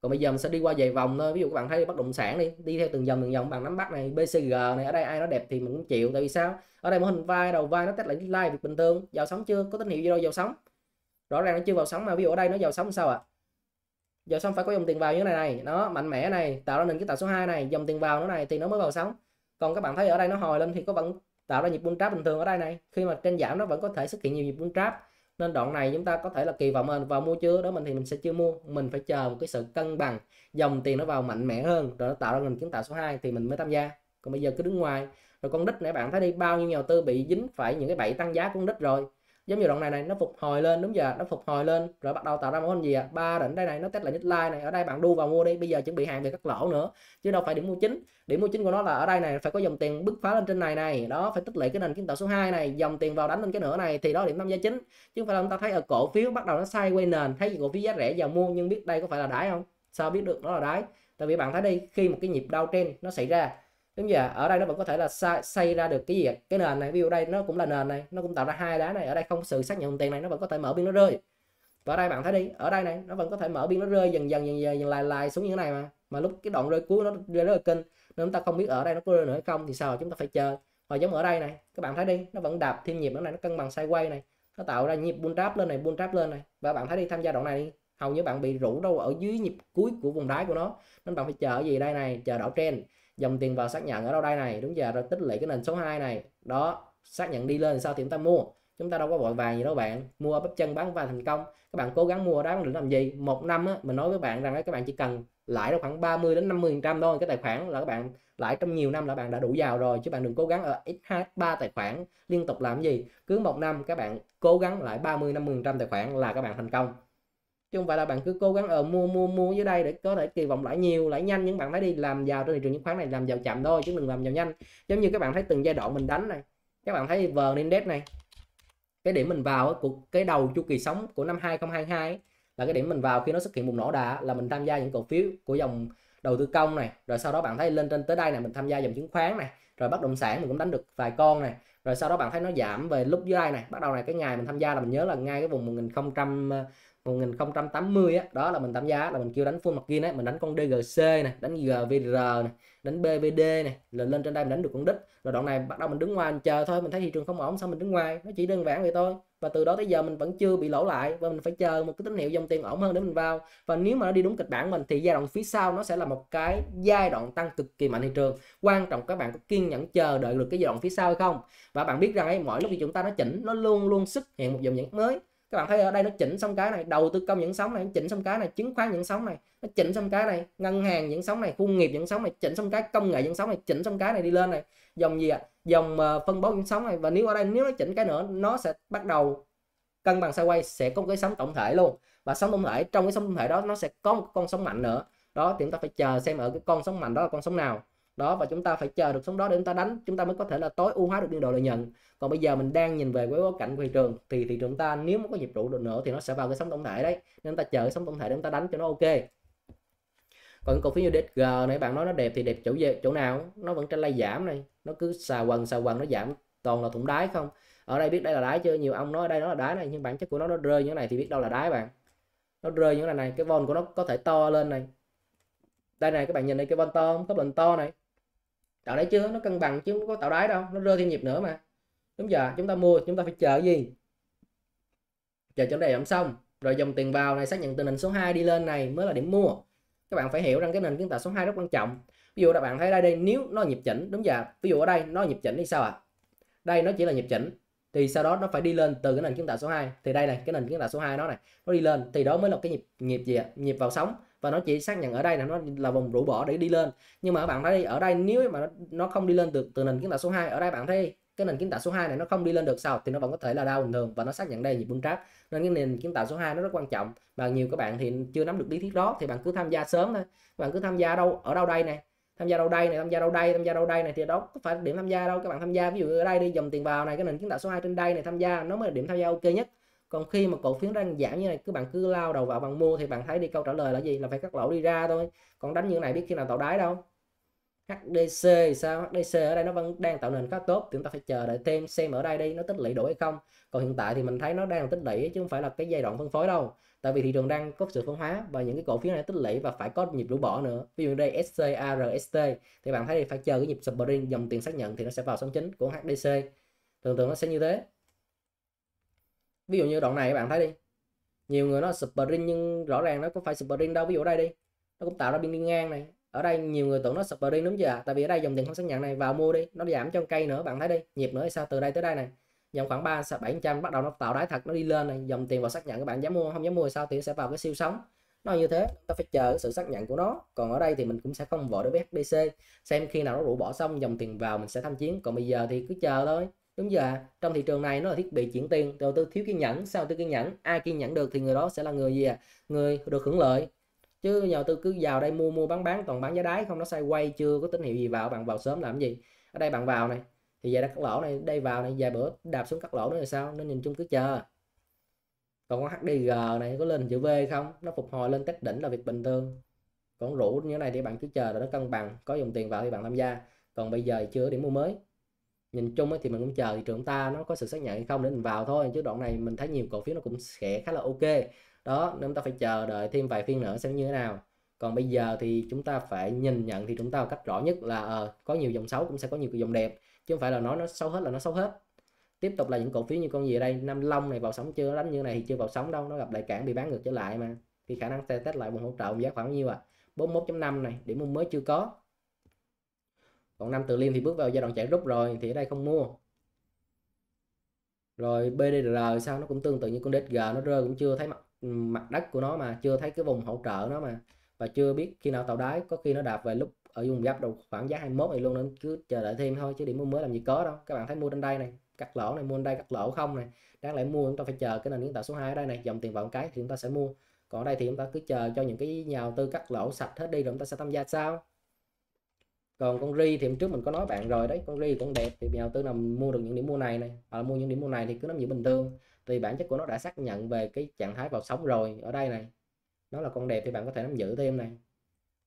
Còn bây giờ mình sẽ đi qua vài vòng thôi. Ví dụ các bạn thấy bất động sản đi theo từng dòng bằng nắm bắt này, BCG này, ở đây ai nó đẹp thì mình cũng chịu. Tại vì sao? Ở đây mô hình vai đầu vai nó test lại like việc bình thường, vào sóng chưa có tín hiệu gì đâu, vào sóng rõ ràng nó chưa vào sóng mà. Ví dụ ở đây nó vào sóng sao ạ? Vào sóng phải có dòng tiền vào như thế này, nó mạnh mẽ này, tạo ra nền cái tạo số 2 này, dòng tiền vào nó này thì nó mới vào sóng. Còn các bạn thấy ở đây nó hồi lên thì có vẫn tạo ra nhịp bull trap bình thường. Ở đây này khi mà trên giảm nó vẫn có thể xuất hiện nhiều nhịp bull trap, nên đoạn này chúng ta có thể là kỳ vọng mình vào mua chưa đó. Mình thì mình sẽ chưa mua, mình phải chờ một cái sự cân bằng, dòng tiền nó vào mạnh mẽ hơn rồi nó tạo ra nền kiến tạo số 2 thì mình mới tham gia. Còn bây giờ cứ đứng ngoài rồi. Con đít nãy bạn thấy đi bao nhiêu nhà đầu tư bị dính phải những cái bẫy tăng giá con đít rồi, giống như đoạn này nó phục hồi lên, đúng giờ, nó phục hồi lên rồi bắt đầu tạo ra một con gì ạ? Ba đỉnh đây này, nó test lại midline này, ở đây bạn đu vào mua đi. Bây giờ chuẩn bị hàng về các lỗ nữa chứ đâu phải điểm mua chính. Điểm mua chính của nó là ở đây này, phải có dòng tiền bứt phá lên trên này đó, phải tích lũy cái nền kiến tạo số 2 này, dòng tiền vào đánh lên cái nữa này thì đó điểm tham gia chính. Chứ không phải là chúng ta thấy ở cổ phiếu bắt đầu nó sai quay nền, thấy cổ phiếu giá rẻ vào mua, nhưng biết đây có phải là đáy không? Sao biết được nó là đáy? Tại vì bạn thấy đi, khi một cái nhịp downtrend nó xảy ra, đúng giờ, ở đây nó vẫn có thể là xây ra được cái gì cái nền này. Ví dụ đây nó cũng là nền này, nó cũng tạo ra hai đá này, ở đây không sự xác nhận tiền này nó vẫn có thể mở biên nó rơi. Và ở đây bạn thấy đi, ở đây này nó vẫn có thể mở biên nó rơi dần dần lại xuống như thế này mà lúc cái đoạn rơi cuối nó rơi rất là kinh, nên chúng ta không biết ở đây nó có rơi nữa hay không thì sao, chúng ta phải chờ. Và giống ở đây này, các bạn thấy đi, nó vẫn đạp thêm nhịp nữa này, nó cân bằng sideways này, nó tạo ra nhịp bull trap lên này. Và bạn thấy đi, tham gia đoạn này đi, hầu như bạn bị rủ đâu ở dưới nhịp cuối của vùng đáy của nó, nên bạn phải chờ gì đây này, chờ đảo trend, dòng tiền vào xác nhận ở đâu đây này, đúng giờ, rồi tích lũy cái nền số 2 này đó, xác nhận đi lên sao thì chúng ta mua. Chúng ta đâu có vội vàng gì đâu bạn, mua ở bắp chân bán và thành công. Các bạn cố gắng mua ở đáy đỉnh làm gì? Một năm á, mình nói với bạn rằng các bạn chỉ cần lãi nó khoảng 30 đến 50% thôi cái tài khoản là các bạn lãi trong nhiều năm là bạn đã đủ giàu rồi, chứ bạn đừng cố gắng ở XH3 tài khoản liên tục làm gì. Cứ một năm các bạn cố gắng lại 30-50% tài khoản là các bạn thành công, chứ không phải là bạn cứ cố gắng mua dưới đây để có thể kỳ vọng lãi nhiều lãi nhanh. Nhưng bạn thấy đi, làm giàu trên thị trường chứng khoán này làm giàu chậm thôi chứ đừng làm giàu nhanh. Giống như các bạn thấy từng giai đoạn mình đánh này, các bạn thấy VN Index này, cái điểm mình vào của cái đầu chu kỳ sóng của năm 2022 là cái điểm mình vào khi nó xuất hiện bùng nổ đã, là mình tham gia những cổ phiếu của dòng đầu tư công này, rồi sau đó bạn thấy lên trên tới đây này mình tham gia dòng chứng khoán này, rồi bất động sản mình cũng đánh được vài con này, rồi sau đó bạn thấy nó giảm về lúc dưới đây này. Bắt đầu này cái ngày mình tham gia là mình nhớ là ngay cái vùng 1000 1080 á, đó là mình giảm giá, là mình kêu đánh full margin ấy, mình đánh con DGC này, đánh GVR này, đánh BVD này, là lên trên đây mình đánh được con đít. Rồi đoạn này bắt đầu mình đứng ngoài mình chờ thôi, mình thấy thị trường không ổn sao mình đứng ngoài, nó chỉ đơn giản vậy thôi. Và từ đó tới giờ mình vẫn chưa bị lỗ lại, và mình phải chờ một cái tín hiệu dòng tiền ổn hơn để mình vào. Và nếu mà nó đi đúng kịch bản mình thì giai đoạn phía sau nó sẽ là một cái giai đoạn tăng cực kỳ mạnh thị trường. Quan trọng các bạn có kiên nhẫn chờ đợi được cái giai đoạn phía sau hay không. Và bạn biết rằng ấy, mỗi lúc thì chúng ta nó chỉnh, nó luôn luôn xuất hiện một dòng nhẫn mới. Các bạn thấy ở đây nó chỉnh xong cái này, đầu tư công những sóng này, chỉnh xong cái này, chứng khoán những sóng này, nó chỉnh xong cái này, ngân hàng những sóng này, khu nghiệp những sóng này, chỉnh xong cái công nghệ những sóng này, chỉnh xong cái này đi lên này, dòng gì ạ? Dòng phân bón những sóng này. Và nếu ở đây nếu nó chỉnh cái nữa, nó sẽ bắt đầu cân bằng sideways, sẽ có một cái sóng tổng thể luôn. Và sóng tổng thể, trong cái sóng tổng thể đó nó sẽ có một con sóng mạnh nữa. Đó thì chúng ta phải chờ xem ở cái con sóng mạnh đó là con sóng nào. Đó, và chúng ta phải chờ được sóng đó để chúng ta đánh, chúng ta mới có thể là tối ưu hóa được biên độ lợi nhuận. Còn bây giờ mình đang nhìn về với bối cảnh của thị trường thì thị trường ta nếu mà có nhịp trụ được nữa thì nó sẽ vào cái sóng tổng thể đấy, nên ta chờ cái sóng tổng thể để chúng ta đánh cho nó ok. Còn cổ phiếu như DSG nãy bạn nói nó đẹp thì đẹp chỗ về chỗ nào, nó vẫn trên lay giảm này, nó cứ xà quần nó giảm toàn là thủng đáy không. Ở đây biết đây là đáy chưa, nhiều ông nói ở đây nó là đáy này, nhưng bản chất của nó rơi như thế này thì biết đâu là đáy bạn. Nó rơi như thế này, cái vol của nó có thể to lên này. Đây này các bạn nhìn đây, cái vol to không? Có lệnh to này. Tạo đáy chưa, nó cân bằng chứ không có tạo đáy đâu, nó rơi thêm nhịp nữa mà. Đúng giờ chúng ta mua chúng ta phải chờ gì, chờ cho đầy giảm xong rồi dòng tiền vào này, xác nhận từ nền số 2 đi lên này mới là điểm mua. Các bạn phải hiểu rằng cái nền kiến tạo số 2 rất quan trọng. Ví dụ các bạn thấy đây nếu nó nhịp chỉnh, đúng giờ ví dụ ở đây nó nhịp chỉnh thì sao ạ? Đây nó chỉ là nhịp chỉnh thì sau đó nó phải đi lên từ cái nền kiến tạo số 2, thì đây này cái nền kiến tạo số 2 nó này nó đi lên thì đó mới là cái nhịp gì ạ? Nhịp vào sóng. Và nó chỉ xác nhận ở đây là nó là vùng rũ bỏ để đi lên. Nhưng mà các bạn thấy ở đây nếu mà nó không đi lên được từ nền kiến tạo số 2, ở đây bạn thấy cái nền kiến tạo số 2 này nó không đi lên được sao thì nó vẫn có thể là down bình thường và nó xác nhận đây là nhịp bull trap. Nên cái nền kiến tạo số 2 nó rất quan trọng. Mà nhiều các bạn thì chưa nắm được lý thuyết đó thì bạn cứ tham gia sớm thôi. Các bạn cứ tham gia ở đâu đây này, tham gia đâu đây này, tham gia đâu đây, tham gia đâu đây này thì đó có phải điểm tham gia đâu. Các bạn tham gia ví dụ ở đây đi, dòng tiền vào này, cái nền kiến tạo số 2 trên đây này tham gia, nó mới là điểm tham gia ok nhất. Còn khi mà cổ phiếu đang giảm như này các bạn cứ lao đầu vào bằng mua thì bạn thấy đi câu trả lời là gì, là phải cắt lỗ đi ra thôi. Còn đánh như thế này biết khi nào tạo đáy đâu. HDC sao? HDC ở đây nó vẫn đang tạo nền khá tốt, chúng ta phải chờ đợi thêm xem ở đây đi nó tích lũy đủ hay không. Còn hiện tại thì mình thấy nó đang tích lũy chứ không phải là cái giai đoạn phân phối đâu. Tại vì thị trường đang có sự phân hóa và những cái cổ phiếu này tích lũy và phải có nhịp rũ bỏ nữa. Ví dụ đây SCARST thì bạn thấy thì phải chờ cái nhịp spring dòng tiền xác nhận thì nó sẽ vào sóng chính của HDC. Thường nó sẽ như thế. Ví dụ như đoạn này các bạn thấy đi, nhiều người nó spring nhưng rõ ràng nó có phải spring đâu. Ví dụ ở đây đi, nó cũng tạo ra biên đi ngang này, ở đây nhiều người tưởng nó spring đúng chưa, tại vì ở đây dòng tiền không xác nhận này vào mua đi, nó giảm cho cây nữa bạn thấy đi, nhịp nữa sao từ đây tới đây này, dòng khoảng 3-700 bắt đầu nó tạo đáy thật, nó đi lên này, dòng tiền vào xác nhận các bạn dám mua không, dám mua sao thì sẽ vào cái siêu sóng. Nó như thế, ta phải chờ cái sự xác nhận của nó. Còn ở đây thì mình cũng sẽ không vội đối với HDC, xem khi nào nó rũ bỏ xong dòng tiền vào mình sẽ tham chiến. Còn bây giờ thì cứ chờ thôi. Đúng giờ trong thị trường này nó là thiết bị chuyển tiền, đầu tư thiếu kiên nhẫn. Sao tôi kiên nhẫn, ai kiên nhẫn được thì người đó sẽ là người gì à? Người được hưởng lợi. Chứ nhờ tôi cứ vào đây mua bán toàn bán giá đáy không, nó sideways chưa có tín hiệu gì vào, bạn vào sớm làm gì. Ở đây bạn vào này thì vậy đã cắt lỗ này, đây vào này vài bữa đạp xuống cắt lỗ nữa là sao, nên nhìn chung cứ chờ. Còn con HDG này có lên chữ V không, nó phục hồi lên test đỉnh là việc bình thường. Còn rủ như thế này thì bạn cứ chờ rồi nó cân bằng, có dòng tiền vào thì bạn tham gia. Còn bây giờ chưa điểm mua mới. Nhìn chung thì mình cũng chờ thị trường ta nó có sự xác nhận hay không để mình vào thôi, chứ đoạn này mình thấy nhiều cổ phiếu nó cũng sẽ khá là ok đó, nên ta phải chờ đợi thêm vài phiên nữa xem như thế nào. Còn bây giờ thì chúng ta phải nhìn nhận thì chúng ta một cách rõ nhất là có nhiều dòng xấu cũng sẽ có nhiều dòng đẹp, chứ không phải là nó xấu hết là nó xấu hết. Tiếp tục là những cổ phiếu như con gì ở đây, Nam Long này vào sóng chưa, đánh như này thì chưa vào sóng đâu, nó gặp lại cản bị bán ngược trở lại mà, thì khả năng sẽ test lại vùng hỗ trợ giá khoảng bao nhiêu à, 41.5 này, điểm mua mới chưa có. Còn Nam Từ Liêm thì bước vào giai đoạn chạy rút rồi thì ở đây không mua. Rồi BDR sao, nó cũng tương tự như con DSG, nó rơi cũng chưa thấy mặt đất của nó mà, chưa thấy cái vùng hỗ trợ nó mà, và chưa biết khi nào tạo đáy, có khi nó đạp về lúc ở vùng gấp đầu khoảng giá 21 này luôn, nên cứ chờ đợi thêm thôi chứ điểm mua mới làm gì có đâu. Các bạn thấy mua trên đây này, cắt lỗ này, mua trên đây cắt lỗ không này, đáng lẽ mua chúng ta phải chờ cái nền kiến tạo số 2 ở đây này, dòng tiền vào một cái thì chúng ta sẽ mua. Còn ở đây thì chúng ta cứ chờ cho những cái nhà đầu tư cắt lỗ sạch hết đi rồi chúng ta sẽ tham gia sao. Còn con Ri thì hôm trước mình có nói bạn rồi đấy, con Ri cũng đẹp thì nhà đầu tư nào mua được những điểm mua này này, hoặc là mua những điểm mua này thì cứ nắm giữ bình thường. Thì bản chất của nó đã xác nhận về cái trạng thái vào sóng rồi, ở đây này nó là con đẹp thì bạn có thể nắm giữ thêm này.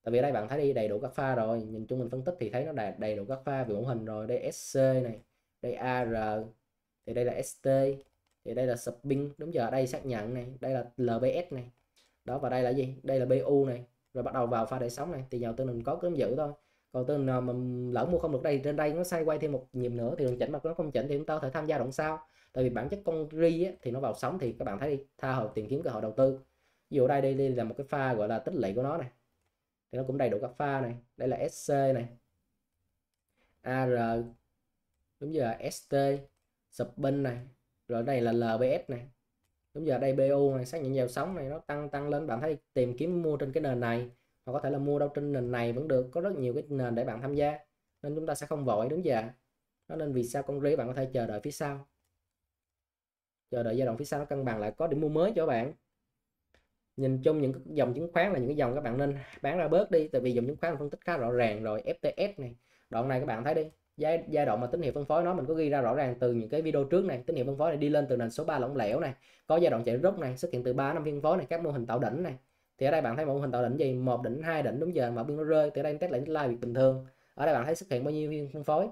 Tại vì ở đây bạn thấy đi đầy đủ các pha rồi, nhìn chung mình phân tích thì thấy nó đầy đủ các pha về mẫu hình rồi, đây SC này, đây AR thì đây là ST, Thì đây là shipping, đúng giờ đây xác nhận này, đây là LBS này. Đó, và đây là gì? Đây là BU này. Rồi bắt đầu vào pha đời sống này, thì giàu tư mình có cứ giữ thôi. Còn tư nào mà lỡ mua không được đây, trên đây nó xoay quay thêm một nhịp nữa thì mình chỉnh, mà nó không chỉnh thì chúng ta có thể tham gia động sao. Tại vì bản chất con ri á, thì nó vào sóng thì các bạn thấy đi, tha hồ tìm kiếm cơ hội đầu tư. Ví dụ đây, đây là một cái pha gọi là tích lũy của nó này. Thì nó cũng đầy đủ các pha này, đây là SC này. AR đúng giờ ST, Spin này, rồi đây là LBS này. Đúng giờ đây BU này, xác nhận vào sóng này, nó tăng lên, bạn thấy tìm kiếm mua trên cái nền này, hoặc có thể là mua đâu trên nền này vẫn được, có rất nhiều cái nền để bạn tham gia. Nên chúng ta sẽ không vội đúng giờ. Nó nên vì sao con ri bạn có thể chờ đợi phía sau. Chờ đợi giai đoạn phía sau nó cân bằng lại có điểm mua mới cho bạn. Nhìn chung những cái dòng chứng khoán là những cái dòng các bạn nên bán ra bớt đi, tại vì dòng chứng khoán phân tích khá rõ ràng rồi. FTS này, đoạn này các bạn thấy đi, giai đoạn mà tín hiệu phân phối nó mình có ghi ra rõ ràng từ những cái video trước này. Tín hiệu phân phối này đi lên từ nền số 3 lỏng lẻo này, có giai đoạn chạy rút này, xuất hiện từ 3 năm phân phối này, các mô hình tạo đỉnh này. Thì ở đây bạn thấy mô hình tạo đỉnh gì, 1 đỉnh, 2 đỉnh đúng giờ mà biên nó rơi, thì ở đây test lại like việc bình thường. Ở đây bạn thấy xuất hiện bao nhiêu phiên phân phối,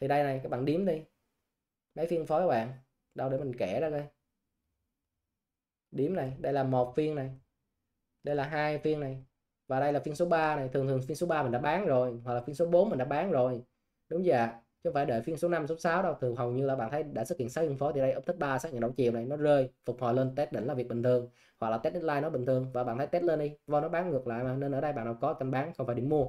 thì đây này các bạn điếm đi mấy phiên phối các bạn đâu để mình kể ra đây. Điểm này, đây là 1 phiên này, đây là 2 phiên này, và đây là phiên số 3 này. Thường thường phiên số 3 mình đã bán rồi, hoặc là phiên số 4 mình đã bán rồi đúng giờ, chứ không phải đợi phiên số 5 số 6 đâu. Thường hầu như là bạn thấy đã xuất hiện 6 phân phối, thì đây up tích 3 xác nhận đảo chiều này, nó rơi phục hồi lên test đỉnh là việc bình thường, hoặc là test deadline nó bình thường. Và bạn thấy test lên đi vô nó bán ngược lại mà, nên ở đây bạn nào có tâm bán không phải điểm mua.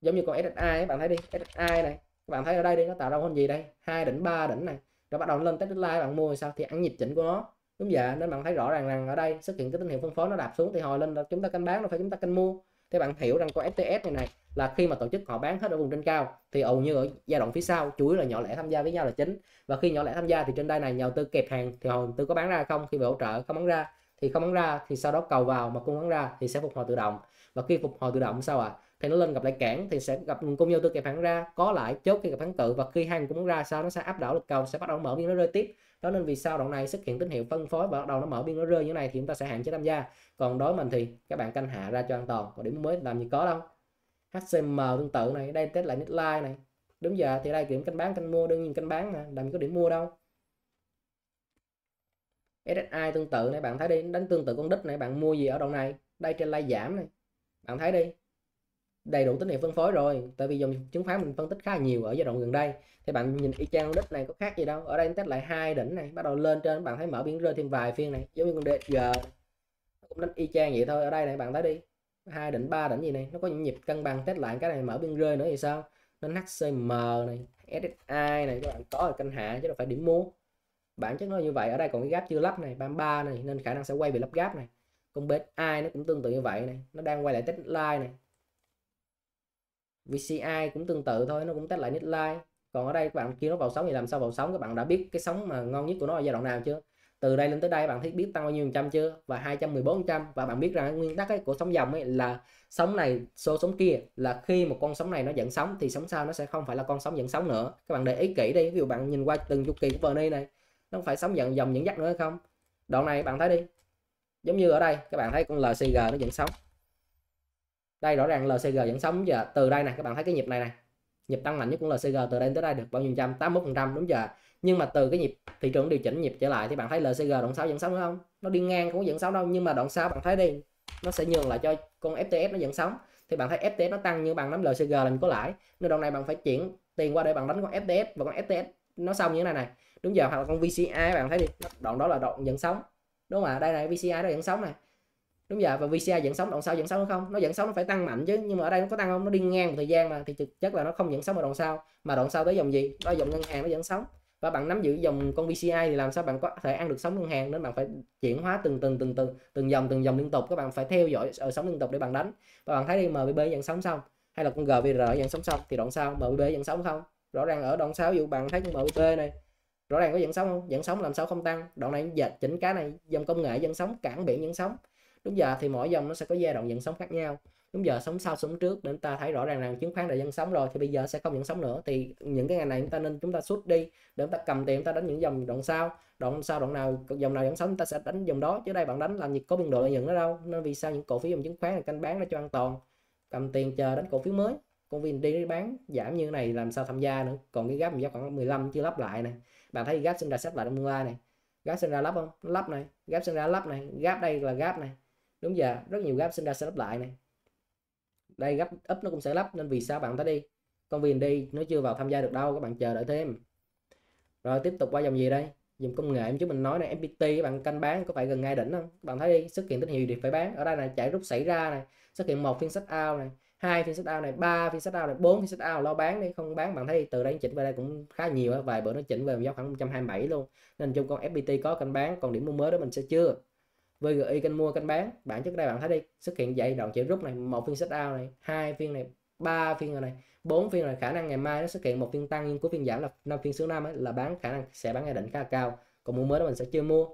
Giống như con SSI ấy, bạn thấy đi SSI này, các bạn thấy ở đây đi, nó tạo ra con gì đây, 2 đỉnh 3 đỉnh này, rồi bắt đầu lên test deadline bạn mua sao thì ăn nhịp chỉnh của nó. Đúng vậy, nên bạn thấy rõ ràng rằng ở đây xuất hiện cái tín hiệu phân phối nó đạp xuống thì hồi lên là chúng ta canh bán, nó phải chúng ta canh mua. Thì bạn hiểu rằng con FTS này là khi mà tổ chức họ bán hết ở vùng trên cao thì hầu như ở giai đoạn phía sau chủ yếu là nhỏ lẻ tham gia với nhau là chính. Và khi nhỏ lẻ tham gia thì trên đây này nhà đầu tư kẹp hàng thì hồi tư có bán ra không, khi bị hỗ trợ không bán ra thì không bán ra, thì sau đó cầu vào mà cung bán ra thì sẽ phục hồi tự động. Và khi phục hồi tự động sao ạ? Thì nó lên gặp lại cản thì sẽ gặp nguồn cung vô tư kẹp hàng ra, có lại chốt khi gặp kháng cự, và khi hàng cũng ra sao nó sẽ áp đảo lực cầu, sẽ bắt đầu mở biên nó rơi tiếp. Đó nên vì sao đoạn này xuất hiện tín hiệu phân phối và bắt đầu nó mở biên nó rơi như thế này thì chúng ta sẽ hạn chế tham gia. Còn đối với mình thì các bạn canh hạ ra cho an toàn, còn điểm mới làm gì có đâu. HCM tương tự này, đây test lại midline này. Đúng giờ thì đây điểm canh bán canh mua, đương nhiên canh bán mà, làm gì có điểm mua đâu. SSI tương tự này bạn thấy đi, đánh tương tự con đít này bạn mua gì ở đoạn này, đây trên like giảm này. Bạn thấy đi, đầy đủ tín hiệu phân phối rồi, tại vì dòng chứng khoán mình phân tích khá là nhiều ở giai đoạn gần đây. Thì bạn nhìn y chang đích này có khác gì đâu, ở đây test lại 2 đỉnh này, bắt đầu lên trên bạn thấy mở biên rơi thêm vài phiên này, giống như con DG cũng đánh y chang vậy thôi. Ở đây này bạn thấy đi, 2 đỉnh 3 đỉnh gì này, nó có những nhịp cân bằng test lại cái này mở biên rơi nữa thì sao. Nên HCM này, SSI này các bạn có canh hạ chứ đâu phải điểm mua, bản chất nó như vậy. Ở đây còn cái gap chưa lắp này, 33 này, nên khả năng sẽ quay về lắp gap này. Con BSI nó cũng tương tự như vậy này, nó đang quay lại test line này. VCI cũng tương tự thôi, nó cũng test lại midline. Còn ở đây các bạn kia nó vào sóng thì làm sao vào sóng, các bạn đã biết cái sóng mà ngon nhất của nó ở giai đoạn nào chưa? Từ đây lên tới đây bạn thấy biết tăng bao nhiêu phần trăm chưa? Và 214%. Và bạn biết rằng nguyên tắc ấy của sóng dòng ấy là sóng này xô sóng kia, là khi một con sóng này nó dẫn sóng thì sóng sau nó sẽ không phải là con sóng dẫn sóng nữa. Các bạn để ý kỹ đi, ví dụ bạn nhìn qua từng chu kỳ của VN này, nó không phải sóng dẫn dòng dẫn dắt nữa hay không? Đoạn này bạn thấy đi, giống như ở đây các bạn thấy con LCG nó dẫn sóng. Đây rõ ràng LCG dẫn sóng giờ, từ đây này các bạn thấy cái nhịp này này, nhịp tăng mạnh nhất của LCG từ đây tới đây được bao nhiêu trăm, 81% đúng giờ. Nhưng mà từ cái nhịp thị trường điều chỉnh nhịp trở lại thì bạn thấy LCG đoạn 6 dẫn sóng đúng không, nó đi ngang không có dẫn sóng đâu, nhưng mà đoạn 6 bạn thấy đi nó sẽ nhường lại cho con FTS nó dẫn sóng. Thì bạn thấy FTS nó tăng như bằng nắm LCG làm có lãi, nên đoạn này bạn phải chuyển tiền qua để bạn đánh con FTS, và con FTS nó xong như thế này này đúng giờ. Hoặc là con VCI bạn thấy đi, đoạn đó là đoạn dẫn sóng đúng không ạ? Đây này VCI nó dẫn sóng này đúng giờ, và VCI dẫn sóng đoạn sau dẫn sóng nó không, nó dẫn sóng nó phải tăng mạnh chứ, nhưng mà ở đây nó có tăng không, nó đi ngang một thời gian mà, thì thực chất là nó không dẫn sóng ở đoạn sau, mà đoạn sau tới dòng gì, đó dòng ngân hàng nó dẫn sóng. Và bạn nắm giữ dòng con VCI thì làm sao bạn có thể ăn được sóng ngân hàng, nên bạn phải chuyển hóa từng dòng liên tục, các bạn phải theo dõi ở sóng liên tục để bạn đánh. Và bạn thấy đi MBB dẫn sóng xong, hay là con GVR dẫn sóng xong, thì đoạn sau MBB dẫn sóng không, rõ ràng ở đoạn sau ví dụ bạn thấy con MBB này rõ ràng có dẫn sóng không, dẫn sóng làm sao không tăng. Đoạn này dịch chỉnh cá này, dòng công nghệ dẫn sóng, cảng biển dẫn sóng đúng giờ. Thì mỗi dòng nó sẽ có giai đoạn dẫn sóng khác nhau đúng giờ, sóng sau sóng trước, nên ta thấy rõ ràng rằng chứng khoán đã dẫn sóng rồi thì bây giờ sẽ không dẫn sóng nữa. Thì những cái ngành này chúng ta rút đi để chúng ta cầm tiền, chúng ta đánh những dòng đoạn sau dòng nào dẫn sóng chúng ta sẽ đánh dòng đó, chứ đây bạn đánh làm gì có biên độ lợi nhuận nó đâu. Nên vì sao những cổ phiếu dòng chứng khoán là canh bán nó cho an toàn, cầm tiền chờ đánh cổ phiếu mới. Con viên đi bán giảm như này làm sao tham gia nữa. Còn cái gap mình giao khoảng 15 chưa lắp lại này, bạn thấy gap sinh ra sắp lại trong tương lai này, gap sinh ra lắp không, nó lắp này, gap sinh ra lắp này, gap đây là gap này, đúng giờ rất nhiều gap sinh ra sẽ lắp lại này, đây gap up nó cũng sẽ lắp, nên vì sao bạn tới đi, con viền đi nó chưa vào tham gia được đâu, các bạn chờ đợi thêm. Rồi tiếp tục qua dòng gì đây, dùng công nghệ chứ mình nói này, MPT các bạn canh bán có phải gần ngay đỉnh không, các bạn thấy đi, xuất hiện tín hiệu điệp phải bán, ở đây là chạy rút xảy ra này, xuất hiện một phiên sách out này, 2 phiên set out này, 3 phiên set out này, 4 phiên set out, lo bán đi, không bán bạn thấy từ đây chỉnh về đây cũng khá nhiều, vài bữa nó chỉnh về giao khoảng 127 luôn. Nên chung con FPT có canh bán, còn điểm mua mới đó mình sẽ chưa. VGI canh mua canh bán, bản chất đây bạn thấy đi, xuất hiện dậy đoạn chạy rút này, 1 phiên set out này, 2 phiên này, 3 phiên này, 4 phiên này, khả năng ngày mai nó xuất hiện một phiên tăng nhưng cuối phiên giảm là 5 phiên xuống 5 ấy, là bán, khả năng sẽ bán ngay đỉnh khá là cao. Còn mua mới đó mình sẽ chưa mua.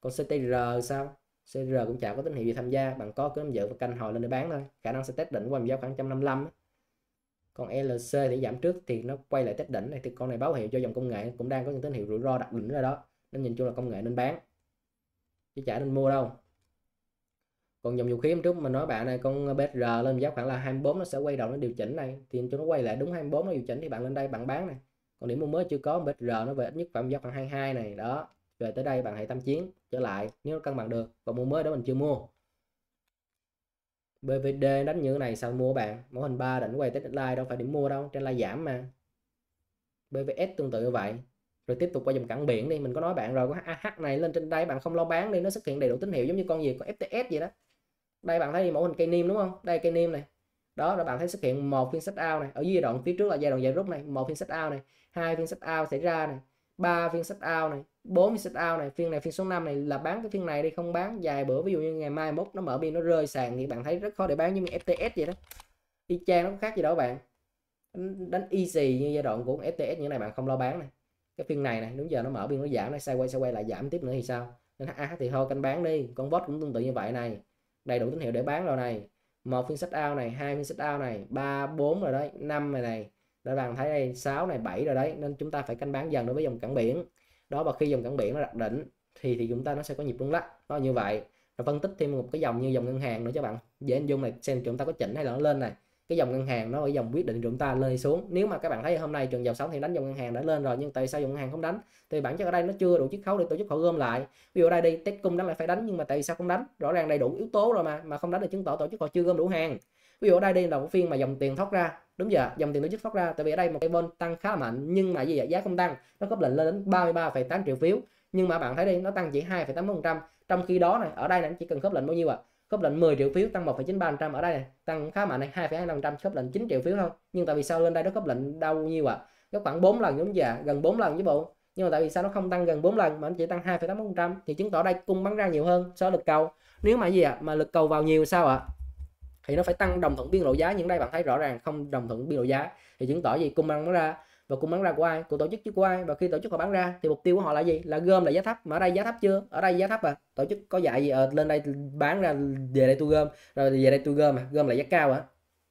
Còn CTR sao? CR cũng chả có tín hiệu gì tham gia, bạn có cứ nắm giữ và canh hồi lên để bán thôi, khả năng sẽ test đỉnh qua giao khoảng 155. Còn LC thì giảm trước thì nó quay lại test đỉnh này, thì con này báo hiệu cho dòng công nghệ cũng đang có những tín hiệu rủi ro đặt đỉnh rồi đó, nên nhìn chung là công nghệ nên bán chứ chả nên mua đâu. Còn dòng dầu khí hôm trước mình nói bạn này, con BR lên giá khoảng là 24 nó sẽ quay đầu nó điều chỉnh này, thì cho nó quay lại đúng 24 nó điều chỉnh thì bạn lên đây bạn bán này. Còn điểm mua mới chưa có, BR nó về ít nhất khoảng giá khoảng 22 này đó. Về tới đây bạn hãy tâm chiến trở lại nếu cân bằng được, còn mua mới đó mình chưa mua. BVD đánh như thế này sao mua bạn, mẫu hình 3 đỉnh quay test line đâu phải điểm mua đâu, trên line giảm mà. BVS tương tự như vậy. Rồi tiếp tục qua dòng cảng biển đi, mình có nói bạn rồi, có AH này lên trên đây bạn không lo bán đi, nó xuất hiện đầy đủ tín hiệu giống như con gì, con FTS vậy đó. Đây bạn thấy mẫu hình cây niêm đúng không, đây cây niêm này đó, là bạn thấy xuất hiện một phiên set out này, ở giai đoạn phía trước là giai đoạn dài rút này, một phiên set out này, 2 phiên set out xảy ra này, 3 phiên set out này, 4 phiên set out này, phiên số 5 này là bán cái phiên này đi, không bán dài bữa, ví dụ như ngày mai mốt nó mở biên nó rơi sàn thì bạn thấy rất khó để bán, như FTS vậy đó, y chang nó khác gì đó bạn, đánh easy như giai đoạn của FTS như này bạn không lo bán này, cái phiên này này đúng giờ nó mở biên nó giảm, nó sideways lại giảm tiếp nữa thì sao, nên AH thì thôi canh bán đi, con bot cũng tương tự như vậy này, đầy đủ tín hiệu để bán rồi này, 1 phiên set out này, 2 phiên set out này, 3, 4 rồi đấy, 5 rồi này. Đó bạn thấy đây 6 này, 7 rồi đấy, nên chúng ta phải canh bán dần đối với dòng cảng biển. Đó, và khi dòng cảng biển nó đặt đỉnh thì chúng ta nó sẽ có nhịp rung lắc. Nó như vậy. Rồi phân tích thêm một cái dòng như dòng ngân hàng nữa cho bạn dễ hình dung này, xem chúng ta có chỉnh hay là nó lên này. Cái dòng ngân hàng nó ở dòng quyết định chúng ta lên xuống. Nếu mà các bạn thấy hôm nay trường dầu sóng thì đánh dòng ngân hàng đã lên rồi, nhưng tại sao dòng ngân hàng không đánh? Thì bản chất ở đây nó chưa đủ chiết khấu để tổ chức họ gom lại. Ví dụ ở đây đi, Techcom đánh lại phải đánh nhưng mà tại sao không đánh? Rõ ràng đầy đủ yếu tố rồi mà không đánh thì chứng tỏ tổ chức họ chưa gom đủ hàng. Ví dụ ở đây đi là một phiên mà dòng tiền thoát ra, đúng giờ dòng tiền tổ chức thoát ra, tại vì ở đây một cái vol tăng khá là mạnh nhưng mà gì vậy? Giá không tăng, nó khớp lệnh lên đến 33,8 triệu phiếu nhưng mà bạn thấy đi nó tăng chỉ 2,8%, trong khi đó này ở đây này chỉ cần khớp lệnh bao nhiêu ạ? Khớp lệnh 10 triệu phiếu tăng 1,93%, ở đây này tăng khá mạnh này 2,25%, khớp lệnh 9 triệu phiếu thôi, nhưng tại vì sao lên đây nó khớp lệnh đâu nhiêu ạ? Nó khoảng 4 lần đúng giờ, gần 4 lần với bộ, nhưng mà tại vì sao nó không tăng gần 4 lần mà nó chỉ tăng 2,8%, thì chứng tỏ đây cung bắn ra nhiều hơn so với lực cầu. Nếu mà gì ạ? Mà lực cầu vào nhiều sao ạ? Thì nó phải tăng đồng thuận biên độ giá, nhưng đây bạn thấy rõ ràng không đồng thuận biên độ giá thì chứng tỏ gì? Cung bán ra, và cung bán ra của ai? Của tổ chức chứ của ai, và khi tổ chức họ bán ra thì mục tiêu của họ là gì? Là gom lại giá thấp, mà ở đây giá thấp chưa? Ở đây giá thấp à, tổ chức có dạy gì lên đây bán ra về đây tôi gom, rồi về đây tôi gom à, gom lại giá cao à,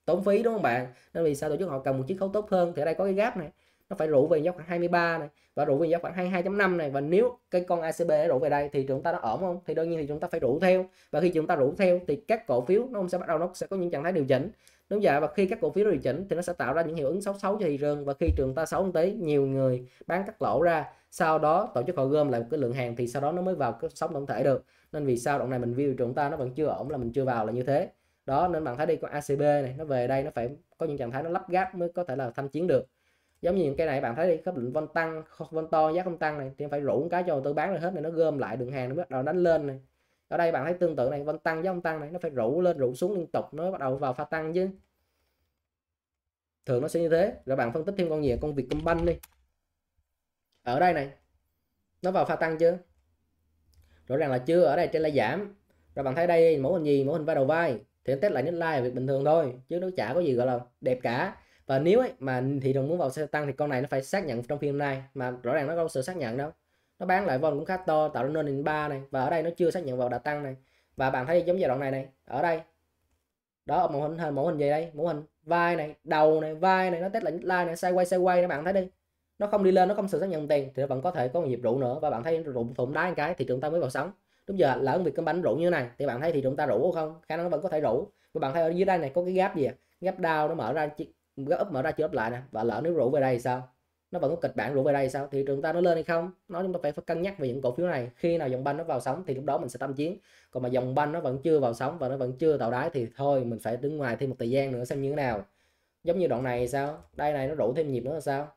tốn phí đúng không bạn? Nên vì sao tổ chức họ cần một chiết khấu tốt hơn, thì ở đây có cái gap này nó phải rủ về giá khoảng 23 này và rủ về giá khoảng 22.5 này, và nếu cái con ACB nó rủ về đây thì chúng ta nó ổn không? Thì đương nhiên thì chúng ta phải rủ theo, và khi chúng ta rủ theo thì các cổ phiếu nó sẽ bắt đầu nó sẽ có những trạng thái điều chỉnh đúng vậy, và khi các cổ phiếu điều chỉnh thì nó sẽ tạo ra những hiệu ứng xấu xấu cho thị trường, và khi trường ta xấu một tí nhiều người bán cắt lỗ ra, sau đó tổ chức họ gom lại một cái lượng hàng thì sau đó nó mới vào cái sóng tổng thể được, nên vì sao đoạn này mình view trường ta nó vẫn chưa ổn là mình chưa vào là như thế đó. Nên bạn thấy đi con ACB này nó về đây nó phải có những trạng thái nó lắp gáp mới có thể là tham chiến được, giống như những cái này bạn thấy đi, khớp lệnh vol tăng, vol to giá không tăng này thì phải rủ cái cho tư bán rồi hết này, nó gom lại đường hàng nó bắt đầu đánh lên này. Ở đây bạn thấy tương tự này, vol tăng giá không tăng này nó phải rủ lên rủ xuống liên tục nó bắt đầu vào pha tăng chứ, thường nó sẽ như thế. Rồi bạn phân tích thêm con gì, con Vietcombank đi, ở đây này nó vào pha tăng chưa? Rõ ràng là chưa, ở đây trên là giảm. Rồi bạn thấy đây mẫu hình gì, mẫu hình vai đầu vai thì test lại nít like là việc bình thường thôi chứ nó chả có gì gọi là đẹp cả. Và nếu ấy mà thị trường muốn vào xe tăng thì con này nó phải xác nhận trong phiên hôm nay, mà rõ ràng nó không sự xác nhận đâu, nó bán lại vol cũng khá to tạo ra nên 3 này, và ở đây nó chưa xác nhận vào đà tăng này, và bạn thấy giống giai đoạn này này ở đây đó, mẫu hình gì đây, mẫu hình vai này, đầu này, vai này, nó test lại line này, sideways các bạn thấy đi, nó không đi lên, nó không sự xác nhận tiền thì nó vẫn có thể có một nhịp rủ nữa, và bạn thấy rụng thủng đá một cái thì chúng ta mới vào sóng đúng giờ. Lỡ việc cơm bánh rủ như này thì bạn thấy thì chúng ta rủ không, khả năng nó vẫn có thể rủ. Và bạn thấy ở dưới đây này có cái gap gì, gap down nó mở ra, gap up mở ra chưa up lại nè, và lỡ nếu rủ về đây thì sao? nó vẫn có kịch bản rủ về đây sao, thị trường ta nó lên hay không, nó chúng ta phải cân nhắc về những cổ phiếu này. Khi nào dòng banh nó vào sóng thì lúc đó mình sẽ tâm chiến, còn mà dòng banh nó vẫn chưa vào sóng và nó vẫn chưa tạo đáy thì thôi mình phải đứng ngoài thêm một thời gian nữa xem như thế nào. Giống như đoạn này sao, đây này nó rủ thêm nhịp nữa là sao,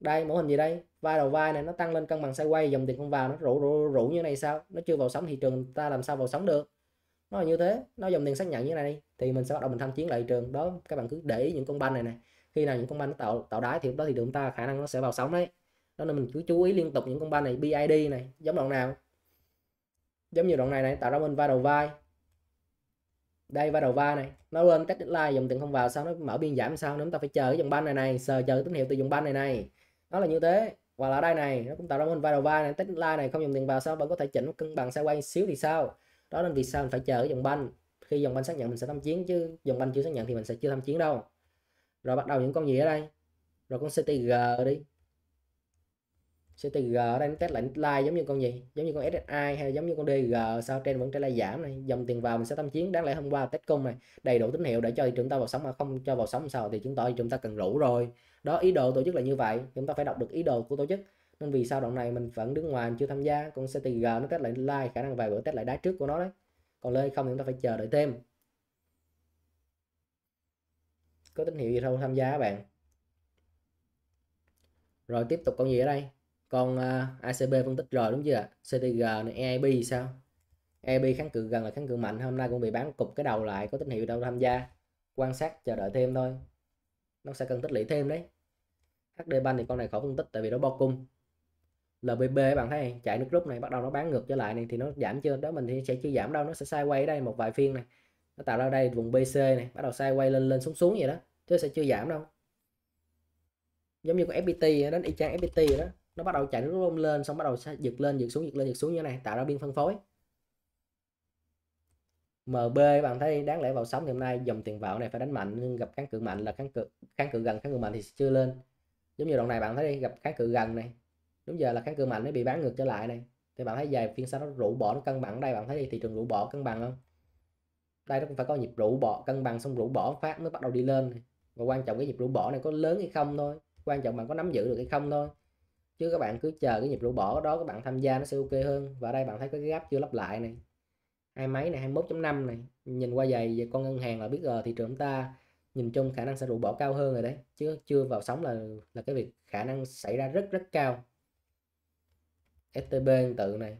đây mẫu hình gì đây, vai đầu vai này nó tăng lên cân bằng sideways, dòng tiền không vào nó rủ như này sao, nó chưa vào sóng thị trường ta làm sao vào sóng được. Nó là như thế, nó dòng tiền xác nhận như thế này đi thì mình sẽ bắt đầu mình tham chiến lại thị trường đó. Các bạn cứ để ý những con banh này này, khi nào những con banh nó tạo đáy thì lúc đó thì chúng ta khả năng nó sẽ vào sóng đấy. Đó nên mình cứ chú ý liên tục những con banh này. BID này giống đoạn nào, giống như đoạn này này, tạo ra bên vai đầu vai đây, vai đầu vai này nó lên cách deadline, dòng tiền không vào sao, nó mở biên giảm sao, nên chúng ta phải chờ cái dòng banh này này, sờ chờ tín hiệu từ dòng banh này này, nó là như thế. Và là đây này nó cũng tạo ra bên vai đầu vai này, cách deadline này không dòng tiền vào sao, vẫn có thể chỉnh cân bằng sideways xíu thì sao. Đó nên vì sao mình phải chờ cái dòng banh, khi dòng banh xác nhận mình sẽ tham chiến, chứ dòng banh chưa xác nhận thì mình sẽ chưa tham chiến đâu. Rồi bắt đầu những con gì ở đây, rồi con CTG đi, CTG ở đây nó test lại line giống như con gì, giống như con SSI hay giống như con DG sao, trên vẫn trở lại giảm này, dòng tiền vào mình sẽ tham chiến. Đáng lẽ hôm qua test cung này đầy đủ tín hiệu để cho thị trường ta vào sóng mà không cho vào sóng sao thì chứng tỏ thị trường ta cần rủ rồi. Đó, ý đồ tổ chức là như vậy, chúng ta phải đọc được ý đồ của tổ chức. Nên vì sao đoạn này mình vẫn đứng ngoài, mình chưa tham gia. Còn CTG nó test lại like, khả năng vài bữa test lại đáy trước của nó đấy, còn lên không thì chúng ta phải chờ đợi thêm. Có tín hiệu gì không tham gia các bạn. Rồi tiếp tục con gì ở đây, còn ACB phân tích rồi đúng chưa. CTG này, EIB sao, EIB kháng cự gần là kháng cự mạnh, hôm nay cũng bị bán cục cái đầu lại, có tín hiệu đâu tham gia, quan sát chờ đợi thêm thôi, nó sẽ cần tích lũy thêm đấy. HD Bank thì con này khỏi phân tích tại vì nó bo cung. LBB bạn thấy chạy nước rút này, bắt đầu nó bán ngược trở lại này thì nó giảm chưa, đó mình thì sẽ chưa giảm đâu, nó sẽ sideways ở đây một vài phiên này, nó tạo ra đây vùng BC này, bắt đầu sideways lên lên xuống xuống vậy đó, chứ sẽ chưa giảm đâu. Giống như con FPT đến y chang FPT rồi đó, nó bắt đầu chạy nước rút lên xong bắt đầu sẽ giật lên giật xuống giật lên giật xuống như này, tạo ra biên phân phối. MB bạn thấy đáng lẽ vào sóng thì hôm nay dòng tiền vào này phải đánh mạnh, nhưng gặp kháng cự mạnh là kháng cự gần, kháng cự mạnh thì chưa lên. Giống như đoạn này bạn thấy gặp kháng cự gần này, đúng giờ là kháng cự mạnh nó bị bán ngược trở lại này, thì bạn thấy dài phiên sau nó rũ bỏ, nó cân bằng. Đây bạn thấy đi, thị trường rũ bỏ cân bằng không, đây nó cũng phải có nhịp rũ bỏ cân bằng xong rũ bỏ phát mới bắt đầu đi lên này. Và quan trọng cái nhịp rũ bỏ này có lớn hay không thôi, quan trọng bạn có nắm giữ được hay không thôi, chứ các bạn cứ chờ cái nhịp rũ bỏ đó các bạn tham gia nó sẽ ok hơn. Và đây bạn thấy có cái gap chưa lắp lại này, hai mấy này, 21.5 này, nhìn qua giày con ngân hàng là biết rồi, thị trường chúng ta nhìn chung khả năng sẽ rũ bỏ cao hơn rồi đấy, chứ chưa vào sóng là cái việc khả năng xảy ra rất cao. STB tương tự này,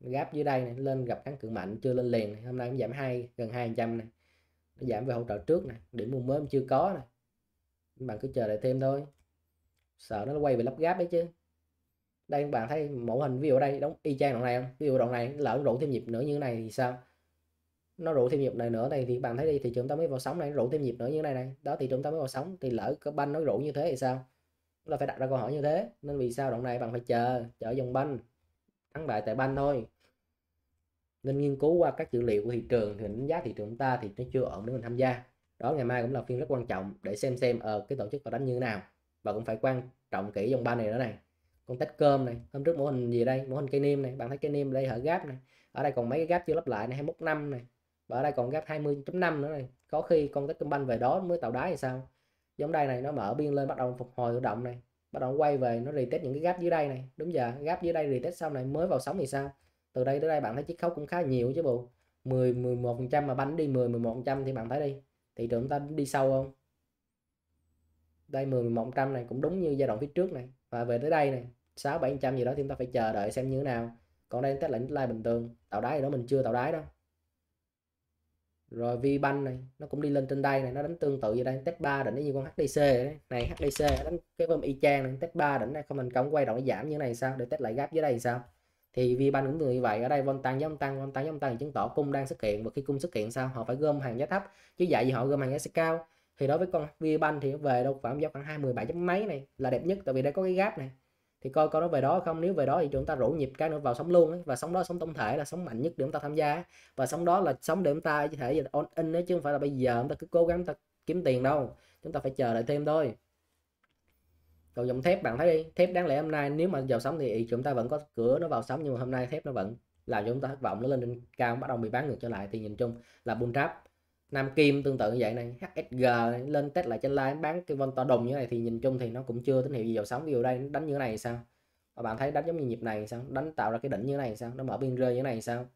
gáp dưới đây này, lên gặp kháng cự mạnh chưa lên liền này. Hôm nay cũng giảm gần 2% này, nó giảm về hỗ trợ trước này, điểm mua mới chưa có này, bạn cứ chờ đợi thêm thôi, sợ nó quay về lắp gáp đấy chứ. Đây các bạn thấy mẫu hình ví dụ ở đây đóng y chang đoạn này không, ví dụ đoạn này lỡ rủ thêm nhịp nữa như thế này thì sao, nó rủ thêm nhịp này nữa này thì bạn thấy đi, thị trường ta mới vào sóng này, rủ thêm nhịp nữa như thế này này, đó thị trường ta mới vào sóng, thì lỡ cái banh nó rủ như thế thì sao, là phải đặt ra câu hỏi như thế. Nên vì sao đoạn này bạn phải chờ dòng banh, thắng bại tại banh thôi. Nên nghiên cứu qua các dữ liệu của thị trường thì đánh giá thị trường chúng ta thì nó chưa ổn để mình tham gia. Đó, ngày mai cũng là phiên rất quan trọng để xem cái tổ chức có đánh như thế nào, và cũng phải quan trọng kỹ dòng banh này nữa này. Con Techcom này, hôm trước mô hình gì đây, mô hình cây niêm này, bạn thấy cây niêm đây hở gáp này, ở đây còn mấy cái gáp chưa lắp lại này, 21.5 này, và ở đây còn gáp 20.5 nữa này, có khi con Techcombank về đó mới tạo đáy thì sao. Giống đây này, nó mở biên lên bắt đầu phục hồi tự động này, bắt đầu quay về nó retest những cái gap dưới đây này, đúng giờ gap dưới đây retest xong này mới vào sóng thì sao. Từ đây tới đây bạn thấy chiết khấu cũng khá nhiều chứ bộ, 10-11% mà banh đi 10-11% thì bạn thấy đi thị trường ta đi sâu không. Đây 10-11% này cũng đúng như giai đoạn phía trước này, và về tới đây này 6-7% gì đó thì chúng ta phải chờ đợi xem như thế nào. Còn đây test lại like bình thường, tạo đáy thì đó mình chưa tạo đáy đâu. Rồi VBank này nó cũng đi lên trên đây này, nó đánh tương tự như đây, test 3 đỉnh như con HDC đấy. Này HDC đánh cái bơm y chang này, test 3 đỉnh này không thành công, quay đầu nó giảm như này sao, để test lại gap dưới đây thì sao. Thì VBank cũng tương tự như vậy, ở đây vol tăng giống tăng, vol tăng giống tăng, chứng tỏ cung đang xuất hiện, và khi cung xuất hiện sao họ phải gom hàng giá thấp, chứ dạy gì họ gom hàng giá cao. Thì đối với con VBank thì nó về đâu khoảng giá khoảng 27 chấm mấy này là đẹp nhất, tại vì đây có cái gap này. Thì coi coi nó về đó không, nếu về đó thì chúng ta rủ nhịp cái nữa vào sóng luôn ấy. Và sóng đó sóng tổng thể là sóng mạnh nhất để chúng ta tham gia, và sóng đó là sóng để chúng ta có thể on in đấy, chứ không phải là bây giờ chúng ta cứ cố gắng chúng ta kiếm tiền đâu, chúng ta phải chờ đợi thêm thôi. Còn dòng thép bạn thấy đi, thép đáng lẽ hôm nay nếu mà vào sóng thì chúng ta vẫn có cửa nó vào sóng, nhưng mà hôm nay thép nó vẫn làm cho chúng ta thất vọng, nó lên trên cao bắt đầu bị bán ngược trở lại thì nhìn chung là bull trap. Nam Kim tương tự như vậy này, HSG lên test lại trên line bán cái von to đùng như thế này thì nhìn chung thì nó cũng chưa tín hiệu gì vào sóng. Ví dụ đây đánh như thế này sao, và bạn thấy đánh giống như nhịp này sao, đánh tạo ra cái đỉnh như thế này sao, nó mở biên rơi như thế này sao,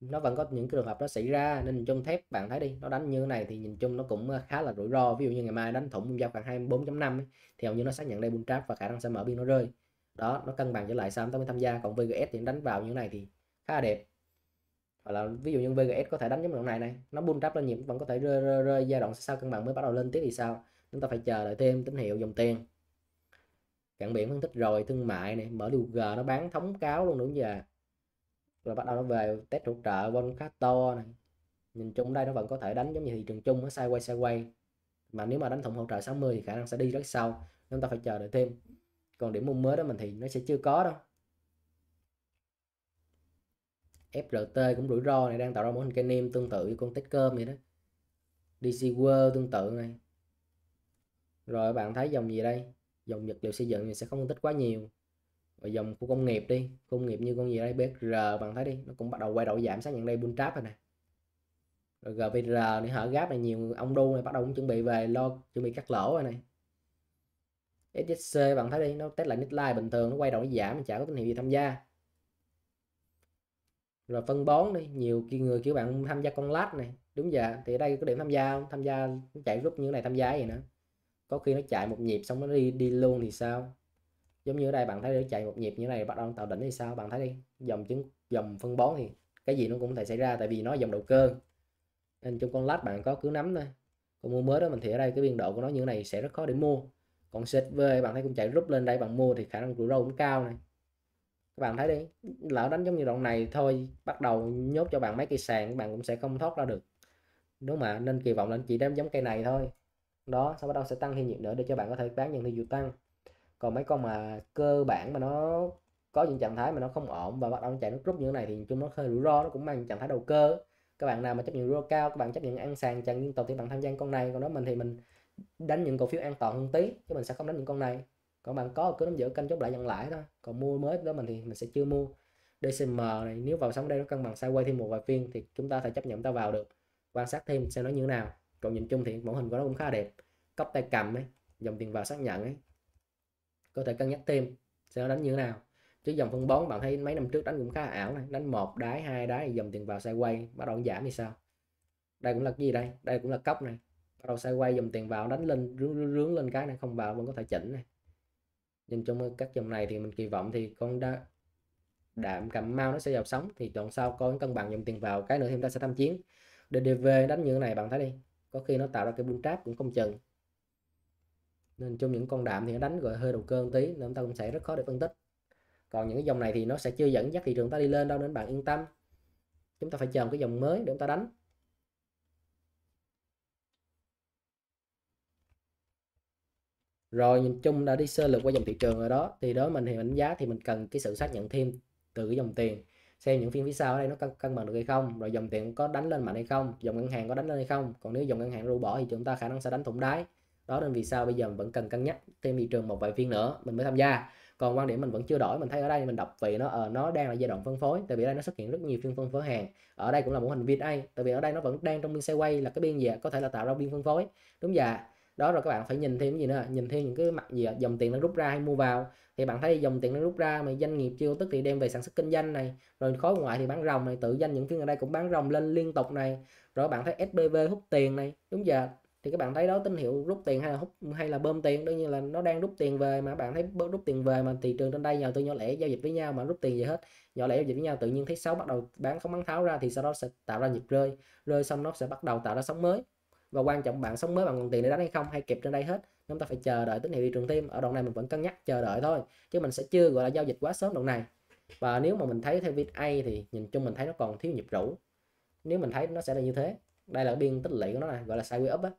nó vẫn có những trường hợp nó xảy ra. Nên nhìn chung thép bạn thấy đi, nó đánh như thế này thì nhìn chung nó cũng khá là rủi ro. Ví dụ như ngày mai đánh thủng giao khoảng 24.5 thì hầu như nó xác nhận đây bull trap và khả năng sẽ mở biên nó rơi đó, nó cân bằng trở lại sao mới tham gia. Còn VGS thì đánh vào như thế này thì khá là đẹp. Hoặc là ví dụ như VGS có thể đánh giống đoạn này này, nó bull trap lên nhịp vẫn có thể rơi giai đoạn sau cân bằng mới bắt đầu lên tiếp thì sao. Chúng ta phải chờ đợi thêm tín hiệu dòng tiền. Cảng biển phân tích rồi, thương mại này mở LG nó bán thống cáo luôn đúng giờ. Rồi bắt đầu nó về test hỗ trợ vol khá to này. Nhìn chung đây nó vẫn có thể đánh giống như thị trường chung, nó sideways. Mà nếu mà đánh thủng hỗ trợ 60 thì khả năng sẽ đi rất sâu, chúng ta phải chờ đợi thêm. Còn điểm mua mới đó mình thì nó sẽ chưa có đâu. FRT cũng rủi ro này, đang tạo ra mô hình cây niêm tương tự như con Techcom vậy đó. DC World tương tự này. Rồi bạn thấy dòng gì đây? Dòng vật liệu xây dựng thì sẽ không phân tích quá nhiều. Rồi dòng khu công nghiệp đi, khu công nghiệp như con gì đây, BR bạn thấy đi, nó cũng bắt đầu quay đầu giảm, xác nhận đây bull trap rồi nè. Rồi GVR để hở gáp này, nhiều ông đu này bắt đầu cũng chuẩn bị về lo chuẩn bị cắt lỗ rồi này. SSC bạn thấy đi, nó test lại midline bình thường, nó quay đầu nó giảm, chả có tín hiệu gì tham gia. Rồi phân bón đi, nhiều người kiểu bạn tham gia con lát này, đúng giờ thì ở đây có điểm tham gia không? Tham gia chạy rút như thế này tham gia gì nữa. Có khi nó chạy một nhịp xong nó đi luôn thì sao? Giống như ở đây bạn thấy nó chạy một nhịp như thế này bắt đầu tạo đỉnh thì sao? Bạn thấy đi, dòng phân bón thì cái gì nó cũng có thể xảy ra, tại vì nó dòng đầu cơ. Nên trong con lát bạn có cứ nắm thôi. Còn mua mới đó mình thì ở đây cái biên độ của nó như thế này sẽ rất khó để mua. Còn CSV bạn thấy cũng chạy rút lên đây, bạn mua thì khả năng rủi ro cũng cao này. Các bạn thấy đi, lỡ đánh giống như đoạn này thôi, bắt đầu nhốt cho bạn mấy cây sàn, bạn cũng sẽ không thoát ra được. Đúng mà, nên kỳ vọng là chỉ đem giống cây này thôi. Đó, sau đó sẽ tăng thêm nhiệt nữa để cho bạn có thể bán dần thêm dù tăng. Còn mấy con mà cơ bản mà nó có những trạng thái mà nó không ổn và bắt đầu chạy nước rút như thế này thì chung nó hơi rủi ro, nó cũng mang trạng thái đầu cơ. Các bạn nào mà chấp nhận rủi ro cao, các bạn chấp nhận ăn sàn tràn liên tục thì bạn tham gia con này. Còn đó mình thì mình đánh những cổ phiếu an toàn hơn tí, chứ mình sẽ không đánh những con này. Còn bạn có cứ nắm giữ canh chốt lại nhận lãi thôi. Còn mua mới đó mình thì mình sẽ chưa mua. DCM này nếu vào sóng đây nó cân bằng sideways thêm một vài phiên thì chúng ta thể chấp nhận ta vào được, quan sát thêm xem nó như thế nào. Còn nhìn chung thì mẫu hình của nó cũng khá đẹp, cốc tay cầm ấy, dòng tiền vào xác nhận ấy, có thể cân nhắc thêm xem nó đánh như thế nào. Chứ dòng phân bón bạn thấy mấy năm trước đánh cũng khá ảo này, đánh một đáy hai đáy dòng tiền vào sideways bắt đầu giảm thì sao. Đây cũng là cái gì đây, đây cũng là cốc này, bắt đầu sideways dòng tiền vào đánh lên rướng lên cái này, không vào vẫn có thể chỉnh này. Nhưng trong các dòng này thì mình kỳ vọng thì con Đạm Cà Mau nó sẽ vào sóng thì đoạn sau coi cân bằng dòng tiền vào cái nữa thì chúng ta sẽ tham chiến. DDV đánh như thế này bạn thấy đi, có khi nó tạo ra cái bull trap cũng không chừng. Nên trong những con đạm thì nó đánh gọi hơi đầu cơ một tí nên chúng ta cũng sẽ rất khó để phân tích. Còn những cái dòng này thì nó sẽ chưa dẫn dắt thị trường ta đi lên đâu, nên bạn yên tâm, chúng ta phải chờ một cái dòng mới để chúng ta đánh. Rồi nhìn chung đã đi sơ lược qua dòng thị trường rồi đó. Thì đó mình thì đánh giá thì mình cần cái sự xác nhận thêm từ cái dòng tiền, xem những phiên phía sau ở đây nó cân bằng được hay không, rồi dòng tiền có đánh lên mạnh hay không, dòng ngân hàng có đánh lên hay không. Còn nếu dòng ngân hàng rũ bỏ thì chúng ta khả năng sẽ đánh thủng đáy đó, nên vì sao bây giờ mình vẫn cần cân nhắc thêm thị trường một vài phiên nữa mình mới tham gia. Còn quan điểm mình vẫn chưa đổi, mình thấy ở đây mình đọc vì nó đang là giai đoạn phân phối, tại vì ở đây nó xuất hiện rất nhiều phiên phân phối hàng. Ở đây cũng là mô hình VNA, tại vì ở đây nó vẫn đang trong biên sideways, là cái biên gì có thể là tạo ra biên phân phối đúng dạ. Đó rồi các bạn phải nhìn thêm cái gì nữa, nhìn thêm những cái mặt gì dòng tiền đang rút ra hay mua vào. Thì bạn thấy dòng tiền đang rút ra mà doanh nghiệp chưa tức thì đem về sản xuất kinh doanh này, rồi khối ngoại thì bán ròng này, tự doanh những phiên ở đây cũng bán ròng lên liên tục này. Rồi bạn thấy SBB hút tiền này, đúng giờ thì các bạn thấy đó tín hiệu rút tiền hay là hút hay là bơm tiền, đương nhiên là nó đang rút tiền về mà. Bạn thấy rút tiền về mà thị trường trên đây nhà tư nhỏ lẻ giao dịch với nhau mà rút tiền về hết, nhỏ lẻ giao dịch với nhau tự nhiên thấy xấu bắt đầu bán không bán tháo ra thì sau đó sẽ tạo ra nhịp rơi xong nó sẽ bắt đầu tạo ra sóng mới. Và quan trọng bạn sống mới bằng nguồn tiền để đánh hay không, hay kịp trên đây hết. Chúng ta phải chờ đợi tín hiệu thị trường thêm. Ở đoạn này mình vẫn cân nhắc chờ đợi thôi, chứ mình sẽ chưa gọi là giao dịch quá sớm đoạn này. Và nếu mà mình thấy theo VNA thì nhìn chung mình thấy nó còn thiếu nhịp rũ. Nếu mình thấy nó sẽ là như thế, đây là biên tích lũy của nó này, gọi là sideways up á.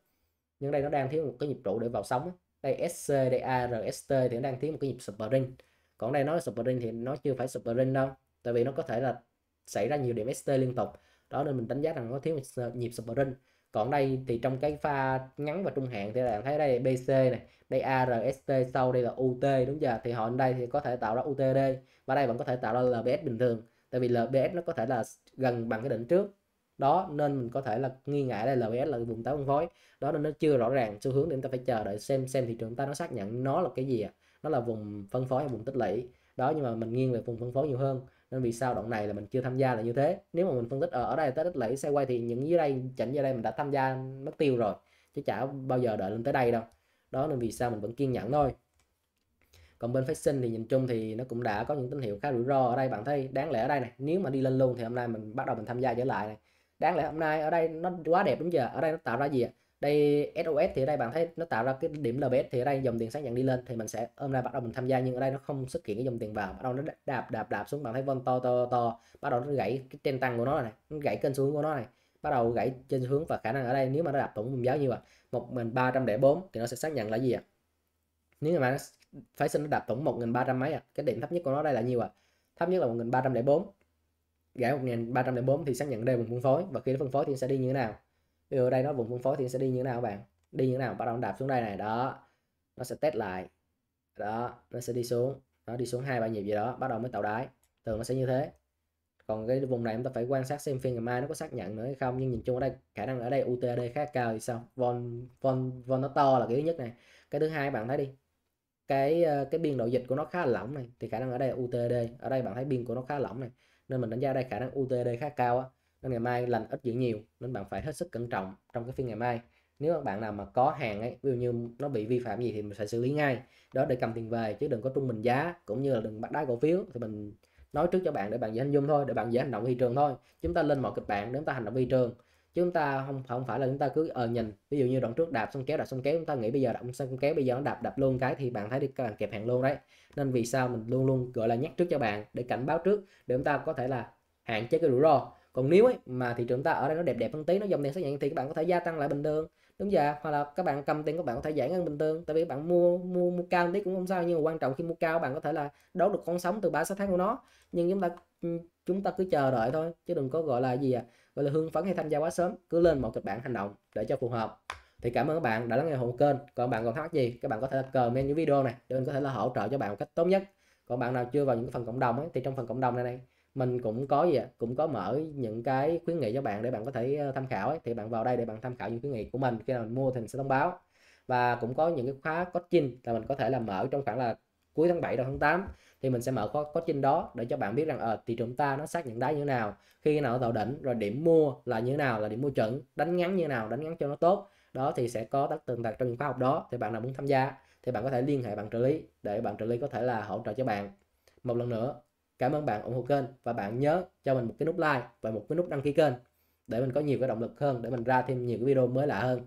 Nhưng đây nó đang thiếu một cái nhịp rũ để vào sóng. Đây SCDARST thì nó đang thiếu một cái nhịp spring. Còn đây nó là spring thì nó chưa phải spring đâu, tại vì nó có thể là xảy ra nhiều điểm ST liên tục. Đó nên mình đánh giá rằng nó thiếu một nhịp spring. Còn đây thì trong cái pha ngắn và trung hạn thì bạn thấy đây là BC này, đây ARST, sau đây là UT đúng chưa? Thì họ ở đây thì có thể tạo ra UTD và đây vẫn có thể tạo ra LBS bình thường, tại vì LBS nó có thể là gần bằng cái đỉnh trước đó, nên mình có thể là nghi ngại đây LBS là vùng táo phân phối đó, nên nó chưa rõ ràng xu hướng để chúng ta phải chờ đợi xem thị trường ta nó xác nhận nó là cái gì ạ, nó là vùng phân phối hay vùng tích lũy đó, nhưng mà mình nghiêng về vùng phân phối nhiều hơn, nên vì sao đoạn này là mình chưa tham gia là như thế. Nếu mà mình phân tích ở đây tới tích lũy xoay quay thì những dưới đây chỉnh ra đây mình đã tham gia mất tiêu rồi, chứ chả bao giờ đợi lên tới đây đâu đó, nên vì sao mình vẫn kiên nhẫn thôi. Còn bên Fashion thì nhìn chung thì nó cũng đã có những tín hiệu khá rủi ro ở đây, bạn thấy đáng lẽ ở đây này, nếu mà đi lên luôn thì hôm nay mình bắt đầu mình tham gia trở lại này. Đáng lẽ hôm nay ở đây nó quá đẹp đúng giờ, ở đây nó tạo ra gì ạ? Đây SOS thì ở đây bạn thấy nó tạo ra cái điểm LBS thì ở đây dòng tiền xác nhận đi lên thì mình sẽ hôm nay bắt đầu mình tham gia, nhưng ở đây nó không xuất hiện cái dòng tiền vào, bắt đầu nó đạp xuống, bạn thấy vol to bắt đầu nó gãy cái trên tăng của nó này, nó gãy kênh xuống của nó này, bắt đầu gãy trên hướng, và khả năng ở đây nếu mà nó đạp tổng vùng giáo như vậy 1304 thì nó sẽ xác nhận là gì ạ? Nếu mà phải xin nó đạp tổng 1300 mấy ạ, cái điểm thấp nhất của nó đây là nhiêu ạ? Thấp nhất là 1304, gãy 1304 thì xác nhận đây vùng phân phối, và khi nó phân phối thì sẽ đi như thế nào? Ví dụ đây nó vùng phân phối thì sẽ đi như thế nào các bạn? Đi như thế nào? Bắt đầu đạp xuống đây này đó, nó sẽ test lại đó, nó sẽ đi xuống, nó đi xuống 2-3 nhịp gì đó, bắt đầu mới tạo đáy, thường nó sẽ như thế. Còn cái vùng này chúng ta phải quan sát xem phiên ngày mai nó có xác nhận nữa hay không, nhưng nhìn chung ở đây khả năng ở đây UTD khá cao thì sao? Vol nó to là cái thứ nhất này, cái thứ hai bạn thấy đi, cái biên độ dịch của nó khá lỏng này, thì khả năng ở đây UTD, ở đây bạn thấy biên của nó khá lỏng này, nên mình đánh giá đây khả năng UTD khá cao á, nên ngày mai lành ít dữ nhiều, nên bạn phải hết sức cẩn trọng trong cái phiên ngày mai. Nếu các bạn nào mà có hàng ấy, ví dụ như nó bị vi phạm gì thì mình sẽ xử lý ngay đó để cầm tiền về, chứ đừng có trung bình giá cũng như là đừng bắt đáy cổ phiếu. Thì mình nói trước cho bạn để bạn dễ hình dung thôi, để bạn dễ hành động thị trường thôi. Chúng ta lên mọi kịch bản để chúng ta hành động thị trường, chứ chúng ta không phải là chúng ta cứ nhìn ví dụ như đoạn trước đạp xong kéo, chúng ta nghĩ bây giờ đạp xong kéo, bây giờ nó đạp luôn cái thì bạn thấy đi, các bạn kẹp hàng luôn đấy. Nên vì sao mình luôn gọi là nhắc trước cho bạn để cảnh báo trước, để chúng ta có thể là hạn chế cái rủi ro. Còn nếu ấy mà thị trường ta ở đây nó đẹp hơn tí, nó dòng tiền xác nhận thì các bạn có thể gia tăng lại bình thường đúng giờ, hoặc là các bạn cầm tiền các bạn có thể giải ngân bình thường, tại vì bạn mua cao tí cũng không sao, nhưng mà quan trọng khi mua cao bạn có thể là đấu được con sóng từ 3-6 tháng của nó. Nhưng chúng ta cứ chờ đợi thôi, chứ đừng có gọi là gì ạ, gọi là hưng phấn hay tham gia quá sớm, cứ lên một kịch bản hành động để cho phù hợp. Thì cảm ơn các bạn đã lắng nghe hộ kênh. Còn bạn còn thắc mắc gì các bạn có thể là comment những video này để mình có thể là hỗ trợ cho bạn một cách tốt nhất. Còn bạn nào chưa vào những phần cộng đồng ấy, thì trong phần cộng đồng này mình cũng có gì ạ, cũng có mở những cái khuyến nghị cho bạn để bạn có thể tham khảo ấy. Thì bạn vào đây để bạn tham khảo những khuyến nghị của mình, khi nào mình mua thì mình sẽ thông báo. Và cũng có những cái khóa coaching là mình có thể là mở trong khoảng là cuối tháng 7 đầu tháng 8 thì mình sẽ mở khóa coaching đó để cho bạn biết rằng thị trường ta nó xác nhận đáy như thế nào, khi nào tạo đỉnh, rồi điểm mua là như thế nào, là điểm mua chuẩn, đánh ngắn như thế nào, đánh ngắn cho nó tốt đó, thì sẽ có tất tần tật trong những khóa học đó. Thì bạn nào muốn tham gia thì bạn có thể liên hệ bạn trợ lý để bạn trợ lý có thể là hỗ trợ cho bạn. Một lần nữa cảm ơn bạn ủng hộ kênh, và bạn nhớ cho mình một cái nút like và một cái nút đăng ký kênh để mình có nhiều cái động lực hơn để mình ra thêm nhiều cái video mới lạ hơn.